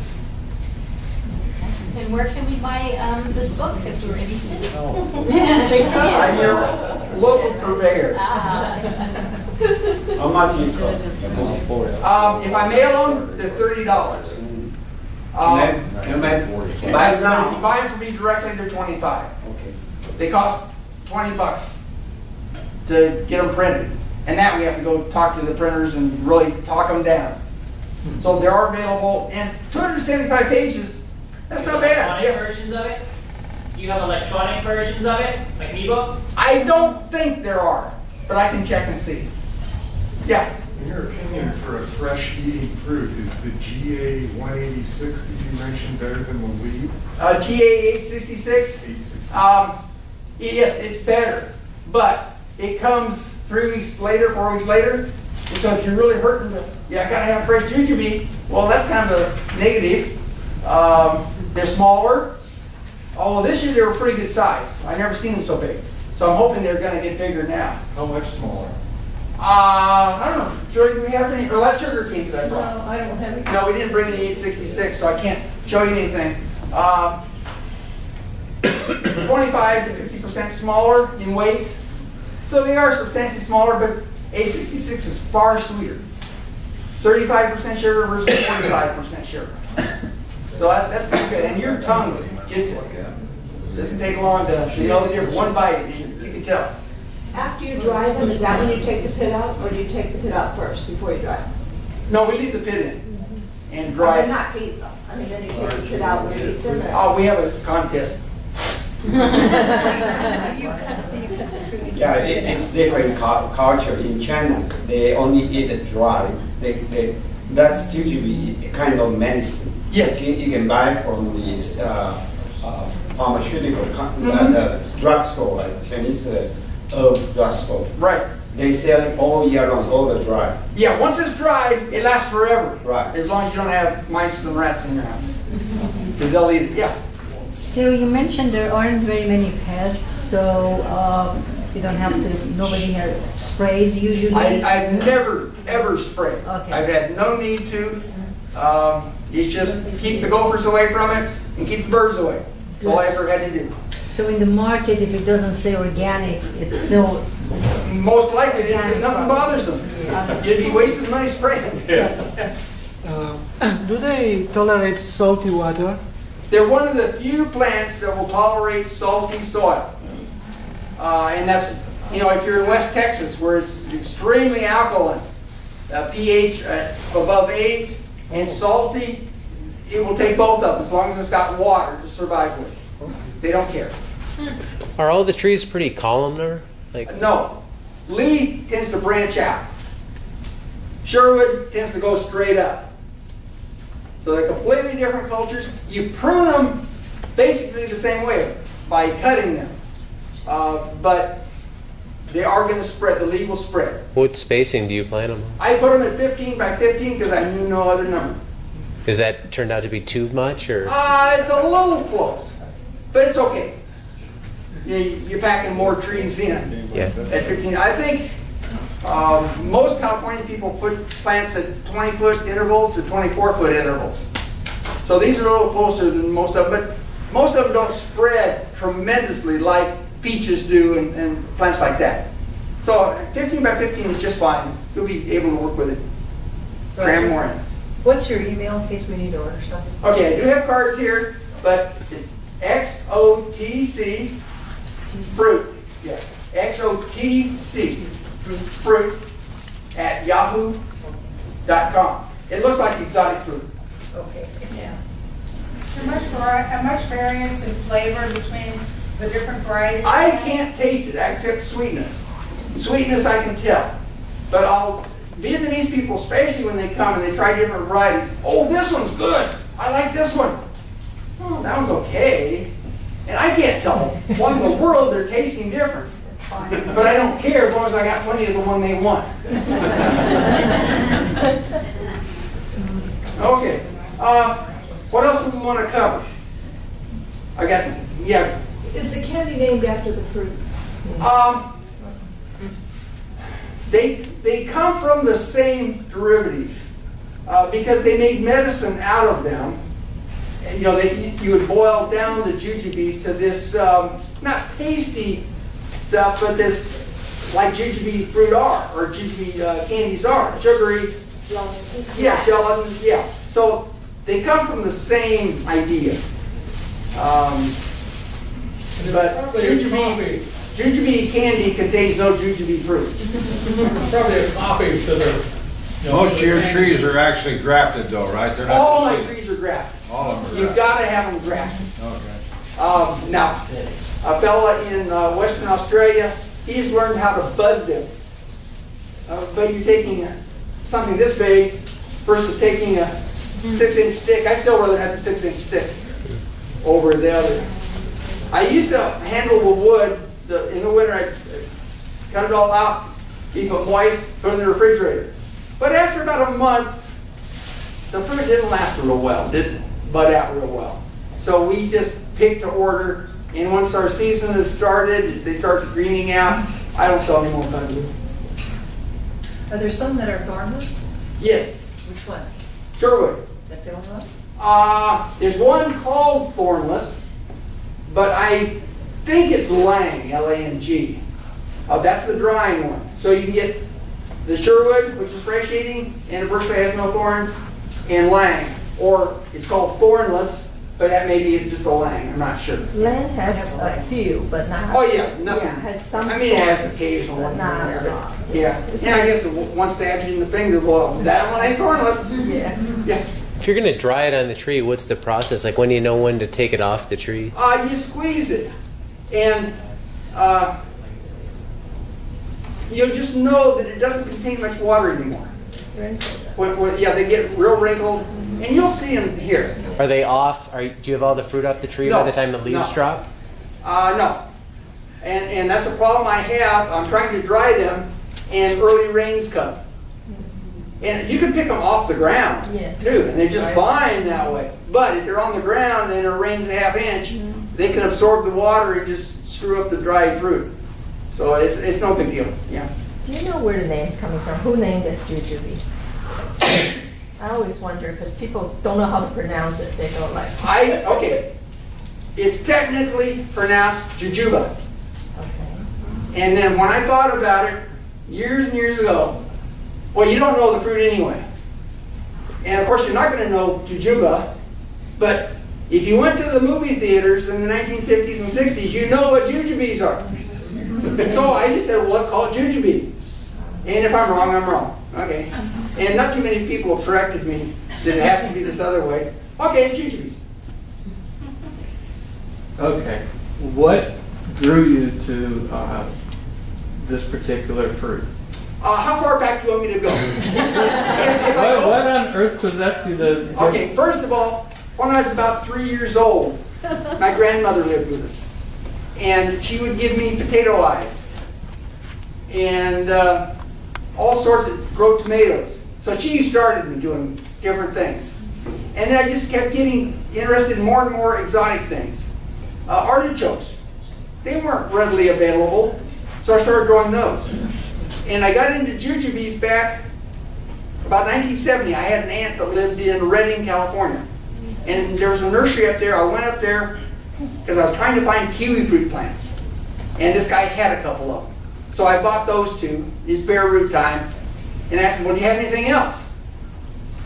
And where can we buy this book if we're interested? Oh. Yeah. Your local purveyor. How much do you cost? If I mail them, they're $30. If you buy them from me directly, they're $25. Okay. They cost $20 to get them printed, and that we have to go talk to the printers and really talk them down. So they are available, and 275 pages. That's not bad. Electronic versions of it? Do you have electronic versions of it, like an ebook? I don't think there are, but I can check and see. Yeah. In your opinion, for a fresh eating fruit, is the GA-866 that you mentioned better than the Li? GA-866? Yes, it's better, but it comes 3 weeks later, 4 weeks later, and so if you're really hurting, I gotta have fresh jujube. Well, that's kind of a negative. They're smaller. Although this year they were pretty good size. I've never seen them so big. So I'm hoping they're going to get bigger now. How much smaller? I don't know. Joy, do we have any? Or that sugar cane that I brought. No, I don't have any. No, we didn't bring the 866, so I can't show you anything. 25 to 50% smaller in weight. So they are substantially smaller, but 866 is far sweeter. 35% sugar versus 45% sugar. So that's pretty good. And your tongue gets it. It doesn't take long to, you know, one bite, you can tell. After you dry them, is that when you take the pit out, or do you take the pit out first before you dry them? No, we leave the pit in and dry it. Not to eat them. I mean, then you take the pit out when you eat them. Oh, we have a contest. Yeah, it's different culture. In China, they only eat it dry. That's jujube, a kind of medicine. Yes, you can buy from the pharmaceutical drugstore, like Chinese drugstore. Right. They sell it all year long, all the dry. Yeah, once it's dried, it lasts forever. Right. As long as you don't have mice and rats in your house, because they'll eat it. Yeah. So you mentioned there aren't very many pests, so you don't have to, nobody sprays usually? I've never, ever sprayed. Okay. I've had no need to. You just keep the gophers away from it and keep the birds away. That's all I ever had to do. So in the market, if it doesn't say organic, it's still... Most likely it is because nothing bothers them. Yeah. You'd be wasting money spraying. Yeah. Do they tolerate salty water? They're one of the few plants that will tolerate salty soil. And that's, you know, if you're in West Texas where it's extremely alkaline, pH above 8 and salty, it will take both of them as long as it's got water to survive with. They don't care. Are all the trees pretty columnar? Like no. Li tends to branch out. Sherwood tends to go straight up. So they're completely different cultures. You prune them basically the same way by cutting them. But they are going to spread. The leaf will spread. What spacing do you plant them? I put them at 15 by 15 because I knew no other number. Is that turned out to be too much? Or? It's a little close, but it's okay. You're packing more trees in at 15. I think most California people put plants at 20-foot intervals to 24-foot intervals. So these are a little closer than most of them, but most of them don't spread tremendously like peaches do and plants like that. So 15 by 15 is just fine. You'll be able to work with it. Right. Cram more in. What's your email in case we need to order something? Okay, I do have cards here, but it's XOTC fruit. Yeah, XOTC fruit at yahoo.com. It looks like exotic fruit. Okay. Yeah. Much variance in flavor between the different varieties? I can't taste it except sweetness. Sweetness I can tell. But Vietnamese people, especially when they come and they try different varieties, oh, this one's good. I like this one. Oh, that one's okay. And I can't tell them. Well, in the world, they're tasting different. But I don't care as long as I got plenty of the one they want. Okay. What else do we want to cover? I got, yeah. Is the candy named after the fruit? They come from the same derivative because they made medicine out of them. And, you know, you would boil down the jujubes to this not pasty stuff, but this like jujube fruit are or jujube candies are sugary. Yeah, gelatin. Yeah. So they come from the same idea. But jujube candy contains no jujube fruit. Probably a copy to the. Most of your trees are actually grafted, though, right? They're not all my trees are grafted. All of them. You've got to have them grafted. Okay. Now, a fella in Western Australia, he's learned how to bud them. But you're taking something this big versus taking a 6-inch stick. I still rather have the 6-inch stick over the other. I used to handle the wood in the winter. I cut it all out, keep it moist, put it in the refrigerator. But after about a month, the fruit didn't last real well, didn't bud out real well. So we just picked to order, and once our season has started, they start greening out. I don't sell any more country. Are there some that are thornless? Yes. Which ones? Sherwood. That's the only one? There's one called thornless. But I think it's Lang, L-A-N-G. That's the drying one. So you can get the Sherwood, which is fresh eating, and it virtually has no thorns, and Lang. Or it's called thornless, but that may be just a Lang. I'm not sure. Lang has a few, but not. Oh, yeah. Nothing. Yeah, has some it has occasional ones in there. But yeah. And I guess one stabs you in the finger, well, that one ain't thornless. Yeah. Yeah. If you're going to dry it on the tree, what's the process? Like, when do you know when to take it off the tree? You squeeze it. And you just know that it doesn't contain much water anymore. Yeah, they get real wrinkled. And you'll see them here. Are they off? Do you have all the fruit off the tree by the time the leaves drop? No. And that's a problem I have. I'm trying to dry them, and early rains come. And you can pick them off the ground, too, and they just bind that way. But if they're on the ground and it rains a half inch, they can absorb the water and just screw up the dried fruit. So it's no big deal. Yeah. Do you know where the name's coming from? Who named it jujube? I always wonder because people don't know how to pronounce it. They don't like it. Okay. It's technically pronounced jujuba. Okay. And then when I thought about it years and years ago, well, you don't know the fruit anyway. And of course, you're not going to know jujuba, but if you went to the movie theaters in the 1950s and 60s, you know what jujubes are. So I just said, well, let's call it jujube. And if I'm wrong, I'm wrong. Okay. And not too many people have corrected me that it has to be this other way. Okay, it's jujubes. Okay. What drew you to this particular fruit? How far back do you want me to go? What on earth possessed you to... Okay, first of all, when I was about 3 years old, my grandmother lived with us. And she would give me potato eyes. And all sorts of grow tomatoes. So she started me doing different things. And then I just kept getting interested in more and more exotic things. Artichokes. They weren't readily available. So I started growing those. And I got into jujubes back about 1970. I had an aunt that lived in Redding, California. And there was a nursery up there. I went up there because I was trying to find kiwi fruit plants. And this guy had a couple of them. So I bought those two. It's bare root time. And I asked him, well, do you have anything else?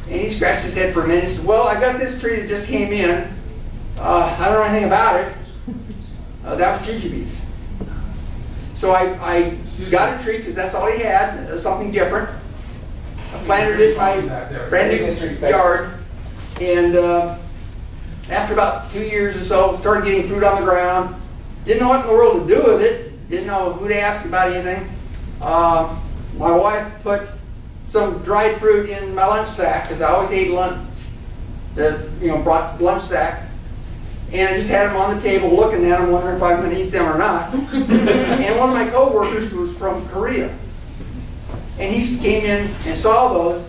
And he scratched his head for a minute and said, well, I've got this tree that just came in. I don't know anything about it. That was jujubes. So I got a tree because that's all he had, something different. I planted it in my brand new yard. And after about 2 years or so, started getting fruit on the ground. Didn't know what in the world to do with it. Didn't know who to ask about anything. My wife put some dried fruit in my lunch sack because I always ate lunch. Brought lunch sack, and I just had them on the table, looking at them, wondering if I'm going to eat them or not. And one of my coworkers was from Korea, and he came in and saw those,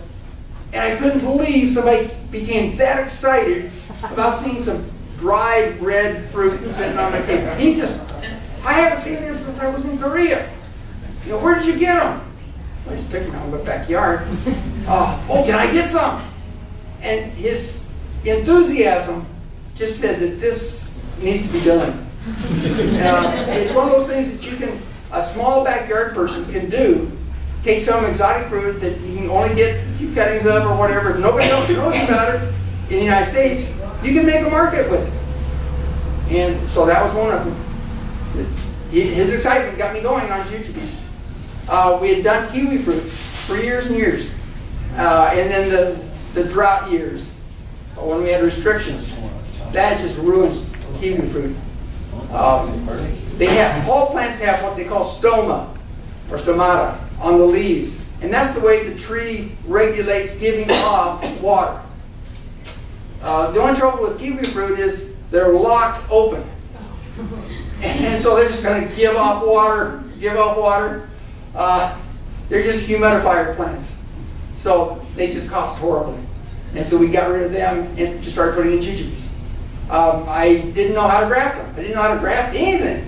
and I couldn't believe somebody became that excited about seeing some dried red fruit sitting on the table. He just, I haven't seen them since I was in Korea. You know, where did you get them? So I just picked them out in my backyard. Oh, can I get some? And his enthusiasm just said that this needs to be done. It's one of those things that you can, a small backyard person can do. Take some exotic fruit that you can only get a few cuttings of or whatever. If nobody else knows about it in the United States, you can make a market with it. And so that was one of them. His excitement got me going on jujubes. We had done kiwi fruit for years and years. And then the drought years, when we had restrictions, that just ruins kiwi fruit. All plants have what they call stoma or stomata on the leaves. And that's the way the tree regulates giving off water. The only trouble with kiwi fruit is they're locked open. And so they're just going to give off water. They're just humidifier plants. So they just cost horribly. And so we got rid of them and just started putting in jujubes. I didn't know how to graft them. I didn't know how to graft anything.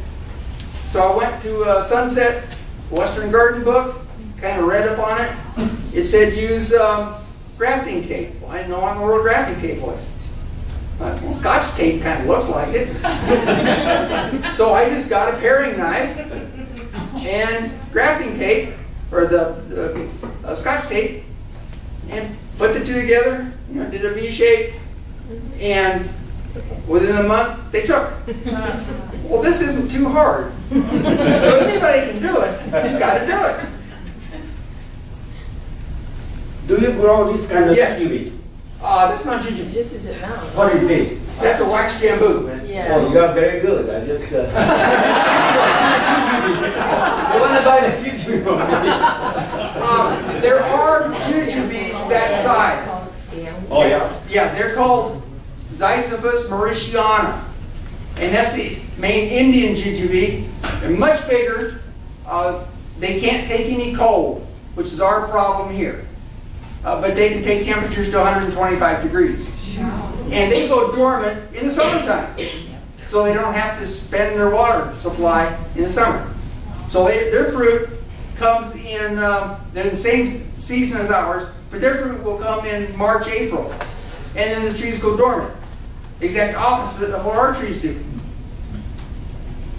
So I went to Sunset Western Garden book, kind of read up on it. It said use grafting tape. Well, I didn't know what in the world grafting tape was. Well, Scotch tape kind of looks like it. So I just got a paring knife and grafting tape, or the Scotch tape, and put the two together. You know, did a V shape, and within a month they took. Well, this isn't too hard. So anybody can do it, you just got to do it. Do you grow this kind of kiwi? That's not jujube. This is it now. What is it? That's a wax jambu. Yeah. Oh, you are very good. I just... I want to buy the jujube. There are jujubes that size. Oh, yeah? Yeah, they're called Ziziphus Mauritiana. And that's the main Indian jujube. They're much bigger. They can't take any cold, which is our problem here. but they can take temperatures to 125 degrees. And they go dormant in the summertime. So they don't have to spend their water supply in the summer. So their fruit comes in, they're in the same season as ours, but their fruit will come in March, April. And then the trees go dormant. Exact opposite of what our trees do.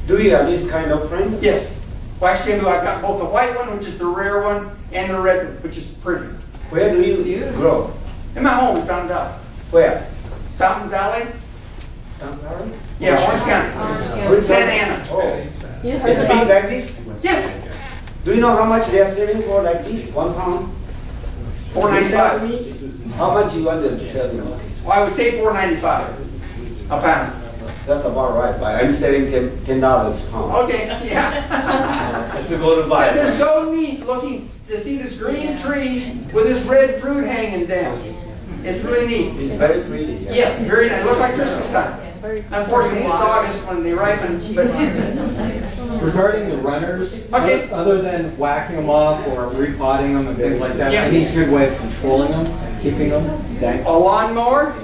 Do you have this kind of print? Yes. Well, actually, I've got both the white one, which is the rare one, and the red one, which is pretty. Where do you grow? In my home in Fountain Valley. Where? Fountain Valley. Fountain Valley? Yeah, Orange County. Orange County. Santa Ana. Oh. Yes. It's big like this? Yes. Do you know how much they are selling for like this? 1 pound? $4.95. How much you want them to sell them? Well, I would say $4.95 a pound. That's about right, but I'm selling $10 a pound. Okay, yeah. That's a go to buy. But they're so neat looking to see this green tree with this red fruit hanging down. It's really neat. It's very pretty. Yeah, yeah, very nice. It looks like Christmas time. Unfortunately, it's August when they ripen. But regarding the runners, okay, other than whacking them off or repotting them and things like that, any good way of controlling them and keeping them? Thanks. A lawnmower?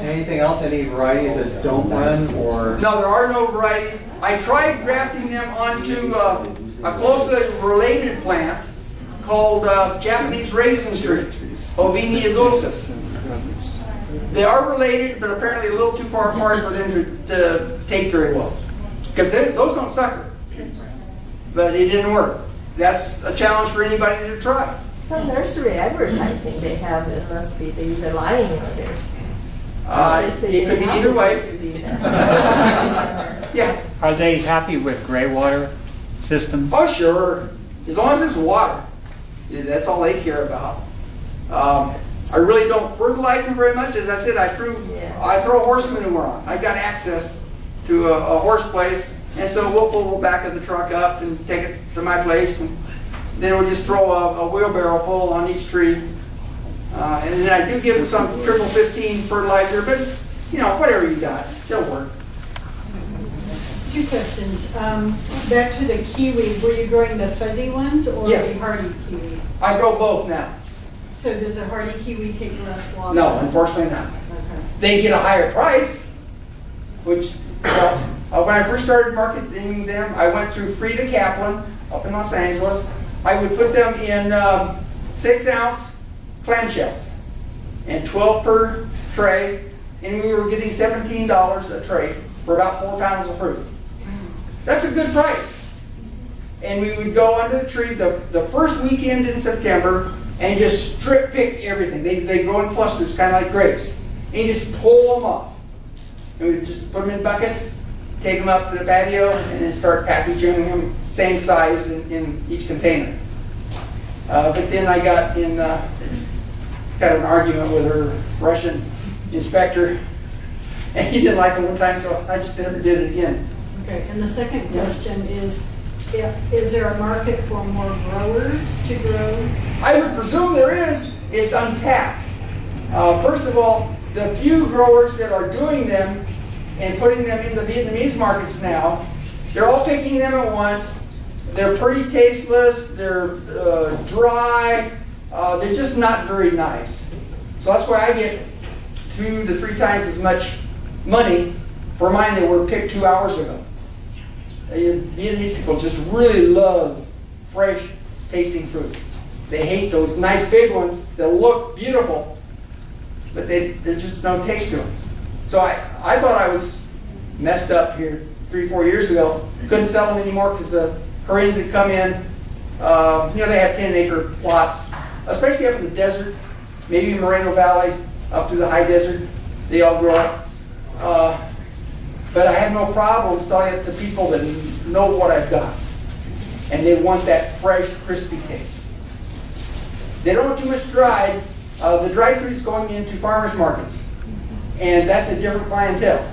Anything else? Any varieties that don't run? Or no, there are no varieties. I tried grafting them onto a closely related plant called Japanese raisin tree, Ovinia dulcis. They are related, but apparently a little too far apart for them to take very well, because those don't sucker. But it didn't work. That's a challenge for anybody to try. Some nursery advertising they have, it must be they either lying or they're. It could be either way. Yeah. Are they happy with gray water systems? Oh, sure. As long as it's water, that's all they care about. I really don't fertilize them very much. As I said, I throw horse manure on. I've got access to a horse place, and so we'll pull the back of the truck up and take it to my place, and then we'll just throw a wheelbarrow full on each tree. And then I do give it some 15-15 fertilizer, but you know, whatever you got, it'll work. Two questions. Back to the kiwi, were you growing the fuzzy ones or the hardy kiwi? I grow both now. So does the hardy kiwi take less water? No, unfortunately not. Okay. They get a higher price, which helps. When I first started marketing them, I went through Frida Kaplan up in Los Angeles. I would put them in 6-ounce. Clamshells and 12 per tray, and we were getting $17 a tray for about 4 pounds of fruit. That's a good price. And we would go under the tree the first weekend in September and just strip pick everything. They grow in clusters, kind of like grapes. And you just pull them off. And we would just put them in buckets, take them up to the patio, and then start packaging them same size in each container. But then I got in kind of an argument with her Russian inspector, and he didn't like it one time, so I just never did it again. Okay, and the second question is there a market for more growers to grow? I would presume there is. It's untapped. First of all, the few growers that are doing them and putting them in the Vietnamese markets now, they're all picking them at once. They're pretty tasteless, they're dry, they're just not very nice. So that's why I get 2 to 3 times as much money for mine that were picked 2 hours ago. Vietnamese people just really love fresh tasting fruit. They hate those nice big ones that look beautiful, but they just don't taste to them. So I thought I was messed up here 3 or 4 years ago. Couldn't sell them anymore because the Koreans that come in, you know, they have 10-acre plots, especially up in the desert, maybe Moreno Valley, up to the high desert, they all grow up. But I have no problem selling it to people that know what I've got, and they want that fresh, crispy taste. They don't want too much dried. The dried fruit is going into farmers markets, and that's a different clientele.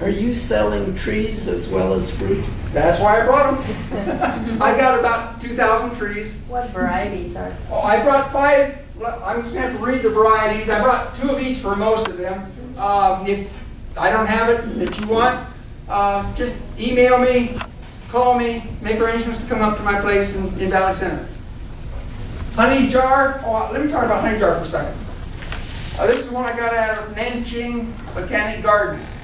Are you selling trees as well as fruit? That's why I brought them. I got about 2,000 trees. What varieties are there? Oh, I brought 5. I'm just going to have to read the varieties. I brought 2 of each for most of them. If I don't have it that you want, just email me, call me, make arrangements to come up to my place in Valley Center. Honey jar. Oh, let me talk about honey jar for a second. This is one I got out of Nanjing Botanic Gardens.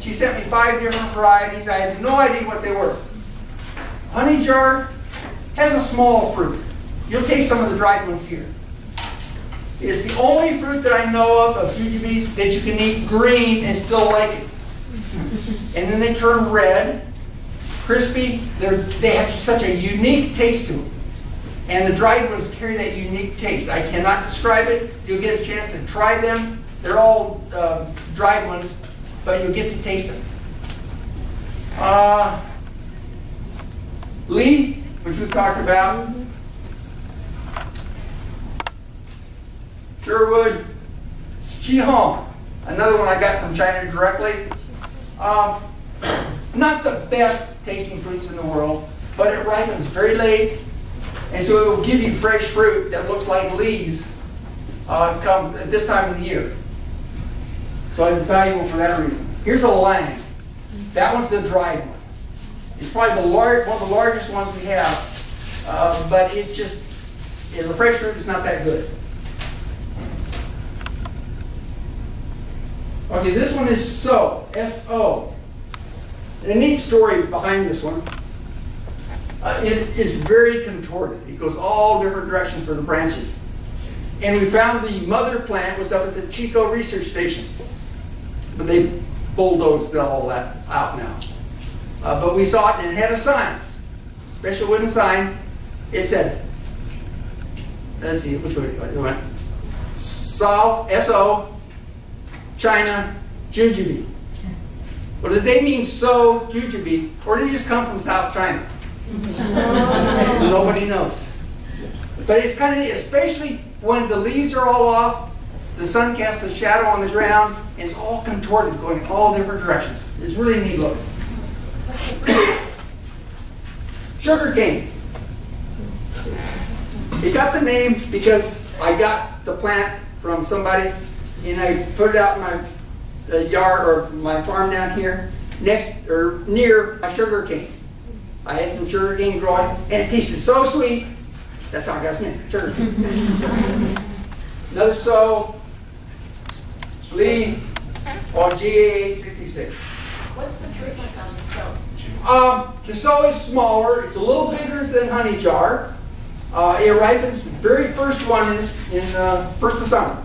She sent me 5 different varieties. I had no idea what they were. Honey jar has a small fruit. You'll taste some of the dried ones here. It's the only fruit that I know of jujubes that you can eat green and still like it. And then they turn red, crispy. They have such a unique taste to them. And the dried ones carry that unique taste. I cannot describe it. You'll get a chance to try them. They're all dried ones, but you'll get to taste them. Li, which we talked about. Sherwood. Qihong, another one I got from China directly. Not the best tasting fruits in the world, but it ripens very late. And so it will give you fresh fruit that looks like leaves come at this time of the year. So it's valuable for that reason. Here's a lang. That one's the dried one. It's probably the one of the largest ones we have, but it just, as a fresh fruit, it's not that good. Okay, this one is so, S-O. A neat story behind this one. It's very contorted. It goes all different directions for the branches. And we found the mother plant was up at the Chico Research Station. But they've bulldozed all that out now. But we saw it and it had a sign. Special wooden sign. It said, let's see, which way it went. S-O, China, jujube. Well, did they mean so, jujube, or did it just come from South China? Nobody knows. But it's kind of neat, especially when the leaves are all off, the sun casts a shadow on the ground, and it's all contorted, going in all different directions. It's really neat looking. Sugarcane. It got the name because I got the plant from somebody, and I put it out in my yard or my farm down here, next or near a sugarcane. I had some sugarcane growing, and it tasted so sweet. That's how I got its name, sugarcane. Another so, Li, or GA-866. What's the treatment on the so? The so is smaller. It's a little bigger than honey jar. It ripens the very first one in the first of summer.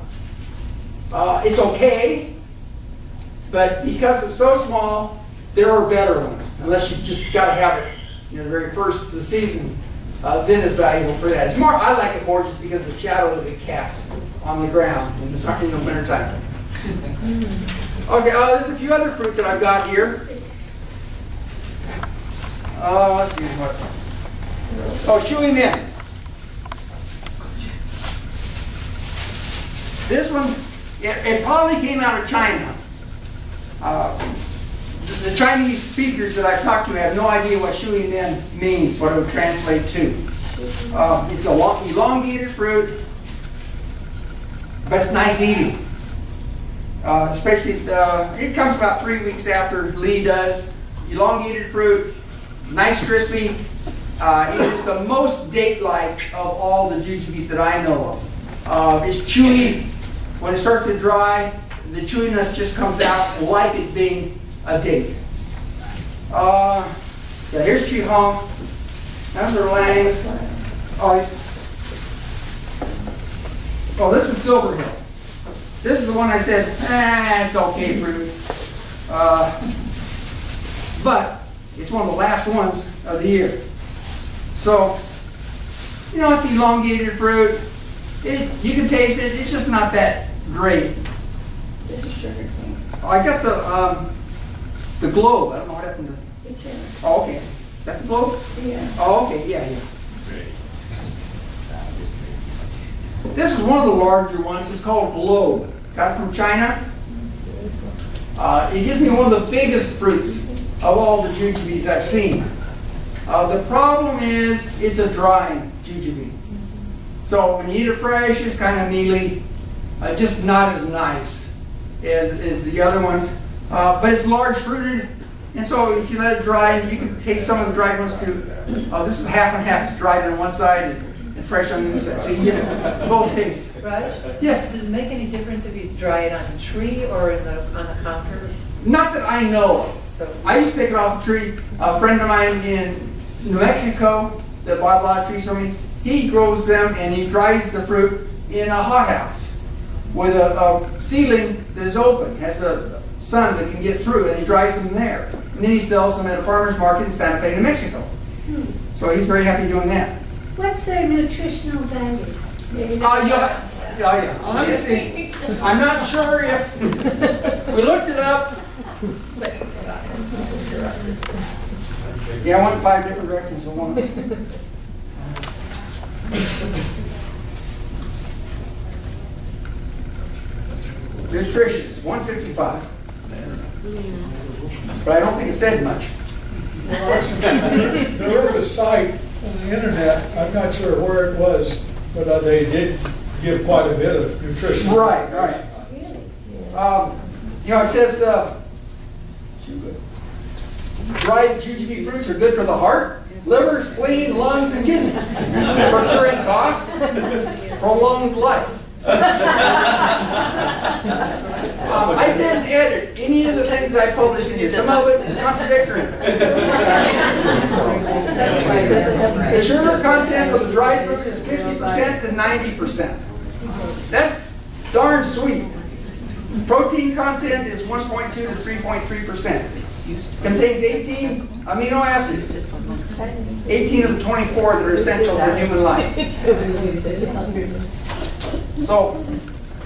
It's okay, but because it's so small, there are better ones, unless you just got to have it. The very first of the season, then is valuable for that. It's more, I like it more just because of the shadow that it casts on the ground in the wintertime. Okay, there's a few other fruit that I've got here. Let's see what. Oh, shui min. This one, it probably came out of China. The Chinese speakers that I've talked to have no idea what shui min means, what it would translate to. It's a elongated fruit, but it's nice eating. Especially, it comes about 3 weeks after Li does. Elongated fruit, nice crispy. It is the most date-like of all the jujubes that I know of. It's chewy. When it starts to dry, the chewiness just comes out like it being a date. Yeah, here's Qihong. Those are langs. Oh, this is Silver Hill. This is the one I said, it's okay fruit. But it's one of the last ones of the year. So, you know, it's elongated fruit. You can taste it. It's just not that great. This is sugar cane. I got the globe. I don't know what happened to it. It's here. Oh, okay. Is that the globe? Yeah. Oh, okay. Yeah, yeah. This is one of the larger ones. It's called globe. Got it from China. It gives me one of the biggest fruits of all the jujubes I've seen. The problem is it's a drying jujube. So when you eat it fresh, it's kind of mealy. Just not as nice as the other ones. But it's large fruited, and so if you let it dry, you can taste some of the dried ones too. This is half and half. It's dried on one side and fresh on the inside. So you get both things. Raj? Yes? Does it make any difference if you dry it on a tree or in the, on a counter? Not that I know of. So I used to pick it off a tree. A friend of mine in New Mexico that bought a lot of trees for me, he grows them and he dries the fruit in a hothouse with a ceiling that is open, has a sun that can get through, and he dries them there. And then he sells them at a farmer's market in Santa Fe, New Mexico. So he's very happy doing that. What's their nutritional value? Oh, let me see. I'm not sure if we looked it up. Yeah, I went 5 different directions at once. Nutritious, 155. But I don't think it said much. There was a site on the internet, I'm not sure where it was, but they did give quite a bit of nutrition. Right, right. You know, it says dried jujube fruits are good for the heart, liver, spleen, lungs, and kidney. For curing coughs, prolonged life. I didn't edit any of the things that I published in here. Some of it is contradictory. The sugar content of the dried fruit is 50% to 90%. That's darn sweet. Protein content is 1.2 to 3.3%. Contains 18 amino acids, 18 of the 24 that are essential for human life. So,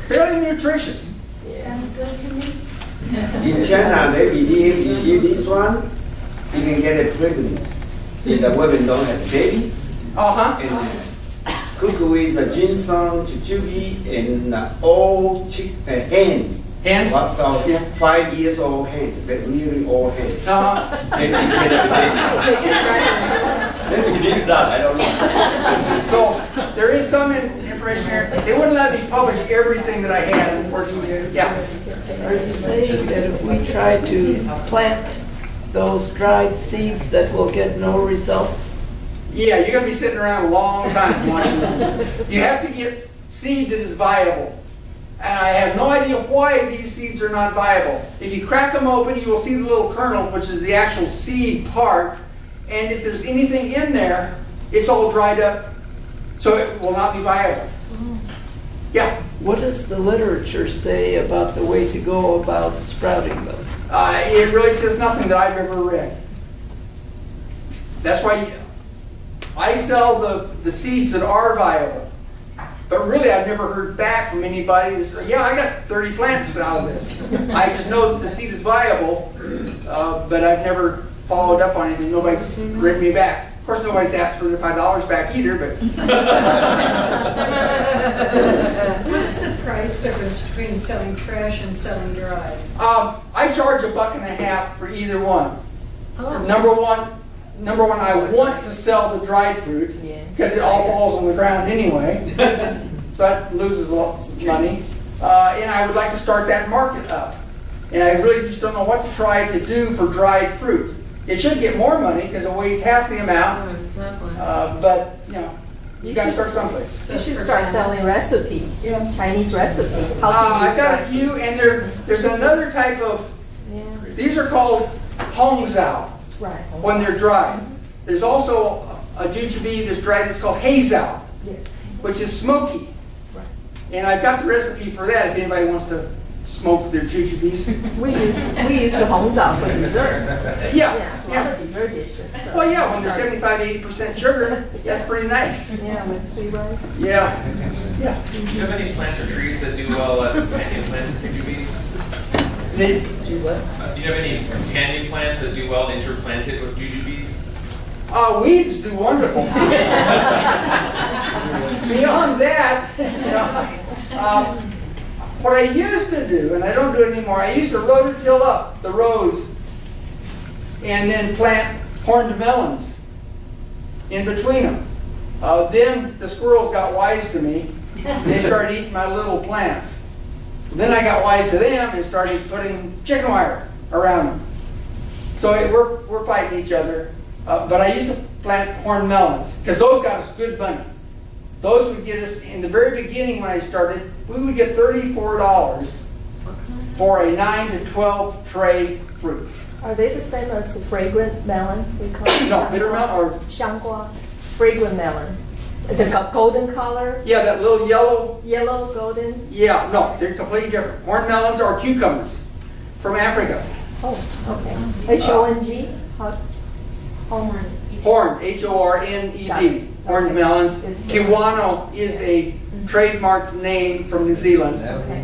fairly nutritious. Sounds good to me. In China, they believe if you eat this one, you can get a pregnant. If the women don't have a baby, cook with the ginseng, jujube, and old hens. Hens? Yeah. 5 years old hens, but really old hens. Then you get a baby. Then you need that, I don't know. So, there is some information here. They wouldn't let me publish everything that I had, unfortunately. Yeah. Are you saying that if we try to plant those dried seeds that we'll get no results? Yeah, you're going to be sitting around a long time watching this. You have to get seed that is viable. And I have no idea why these seeds are not viable. If you crack them open, you will see the little kernel, which is the actual seed part. And if there's anything in there, it's all dried up. So it will not be viable. Yeah? What does the literature say about the way to go about sprouting them? It really says nothing that I've ever read. That's why I sell the seeds that are viable. But really, I've never heard back from anybody that says, yeah, I got 30 plants out of this. I just know that the seed is viable, but I've never followed up on anything. Nobody's written me back. Of course, nobody's asked for their $5 back either, but. What's the price difference between selling fresh and selling dried? I charge $1.50 for either one. Oh. Number one, I want to sell the dried fruit because it all falls on the ground anyway, so that loses lots of money. And I would like to start that market up. And I really just don't know what to try to do for dried fruit. It should get more money because it weighs half the amount. But you know, you got to start someplace. You should start selling recipe, Chinese recipes. I've got a few, and there's another type of. These are called hongzao when they're dried. There's also a jujube that's dried. It's called heizao, which is smoky. And I've got the recipe for that if anybody wants to smoke their jujubes. We use the hongzao for dessert. Yeah. Dessert dishes. So well, yeah, when they're 75–80% sugar, that's pretty nice. Yeah, with sea rice. Yeah. Do you have any plants or trees that do well at companion plants and jujubes? They do what? Do you have any companion plants that do well interplanted with jujubes? Weeds do wonderful. Beyond that, what I used to do, and I don't do it anymore, I used to rototill up the rows and then plant horned melons in between them. Then the squirrels got wise to me. They started eating my little plants. Then I got wise to them and started putting chicken wire around them. So we're fighting each other. But I used to plant horned melons because those got us good money. Those would get us, in the very beginning when I started, we would get $34 for a 9 to 12 tray fruit. Are they the same as the fragrant melon we call it? No, bitter melon or shangguo. Fragrant melon. The golden color? Yeah, that little yellow. Yellow, golden? Yeah, no, they're completely different. Horn melons are cucumbers from Africa. Oh, okay. H-O-N-G? Horn. Horn, H-O-R-N-E-D. Horned okay. melons. Kiwano is a trademarked name from New Zealand. Okay.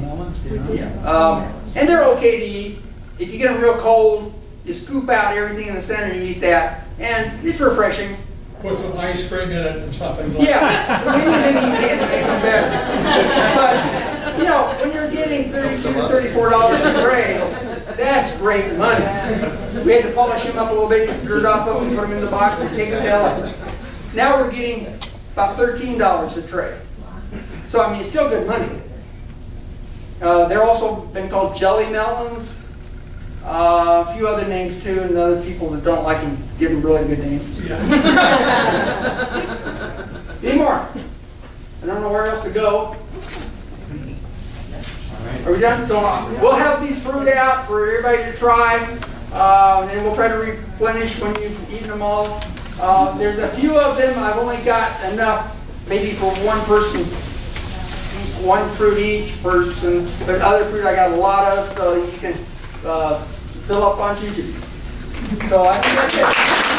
Yeah. And they're okay to eat. If you get them real cold, you scoop out everything in the center and you eat that. And it's refreshing. Put some ice cream in it and something like that. Yeah, anything you can to make them better. But, you know, when you're getting $32 to $34 a tray, that's great money. We had to polish them up a little bit, get the dirt off them, and put them in the box and take them down. Now we're getting about $13 a tray. So, I mean, it's still good money. They're also been called jelly melons. A few other names too, and other people that don't like them give them really good names. Yeah. Anymore? I don't know where else to go. Are we done? So we'll have these fruit out for everybody to try, and we'll try to replenish when you've eaten them all. There's a few of them. I've only got enough, maybe for one person, one fruit each person. But other fruit I got a lot of, so you can. Fill up on YouTube. So I think that's it.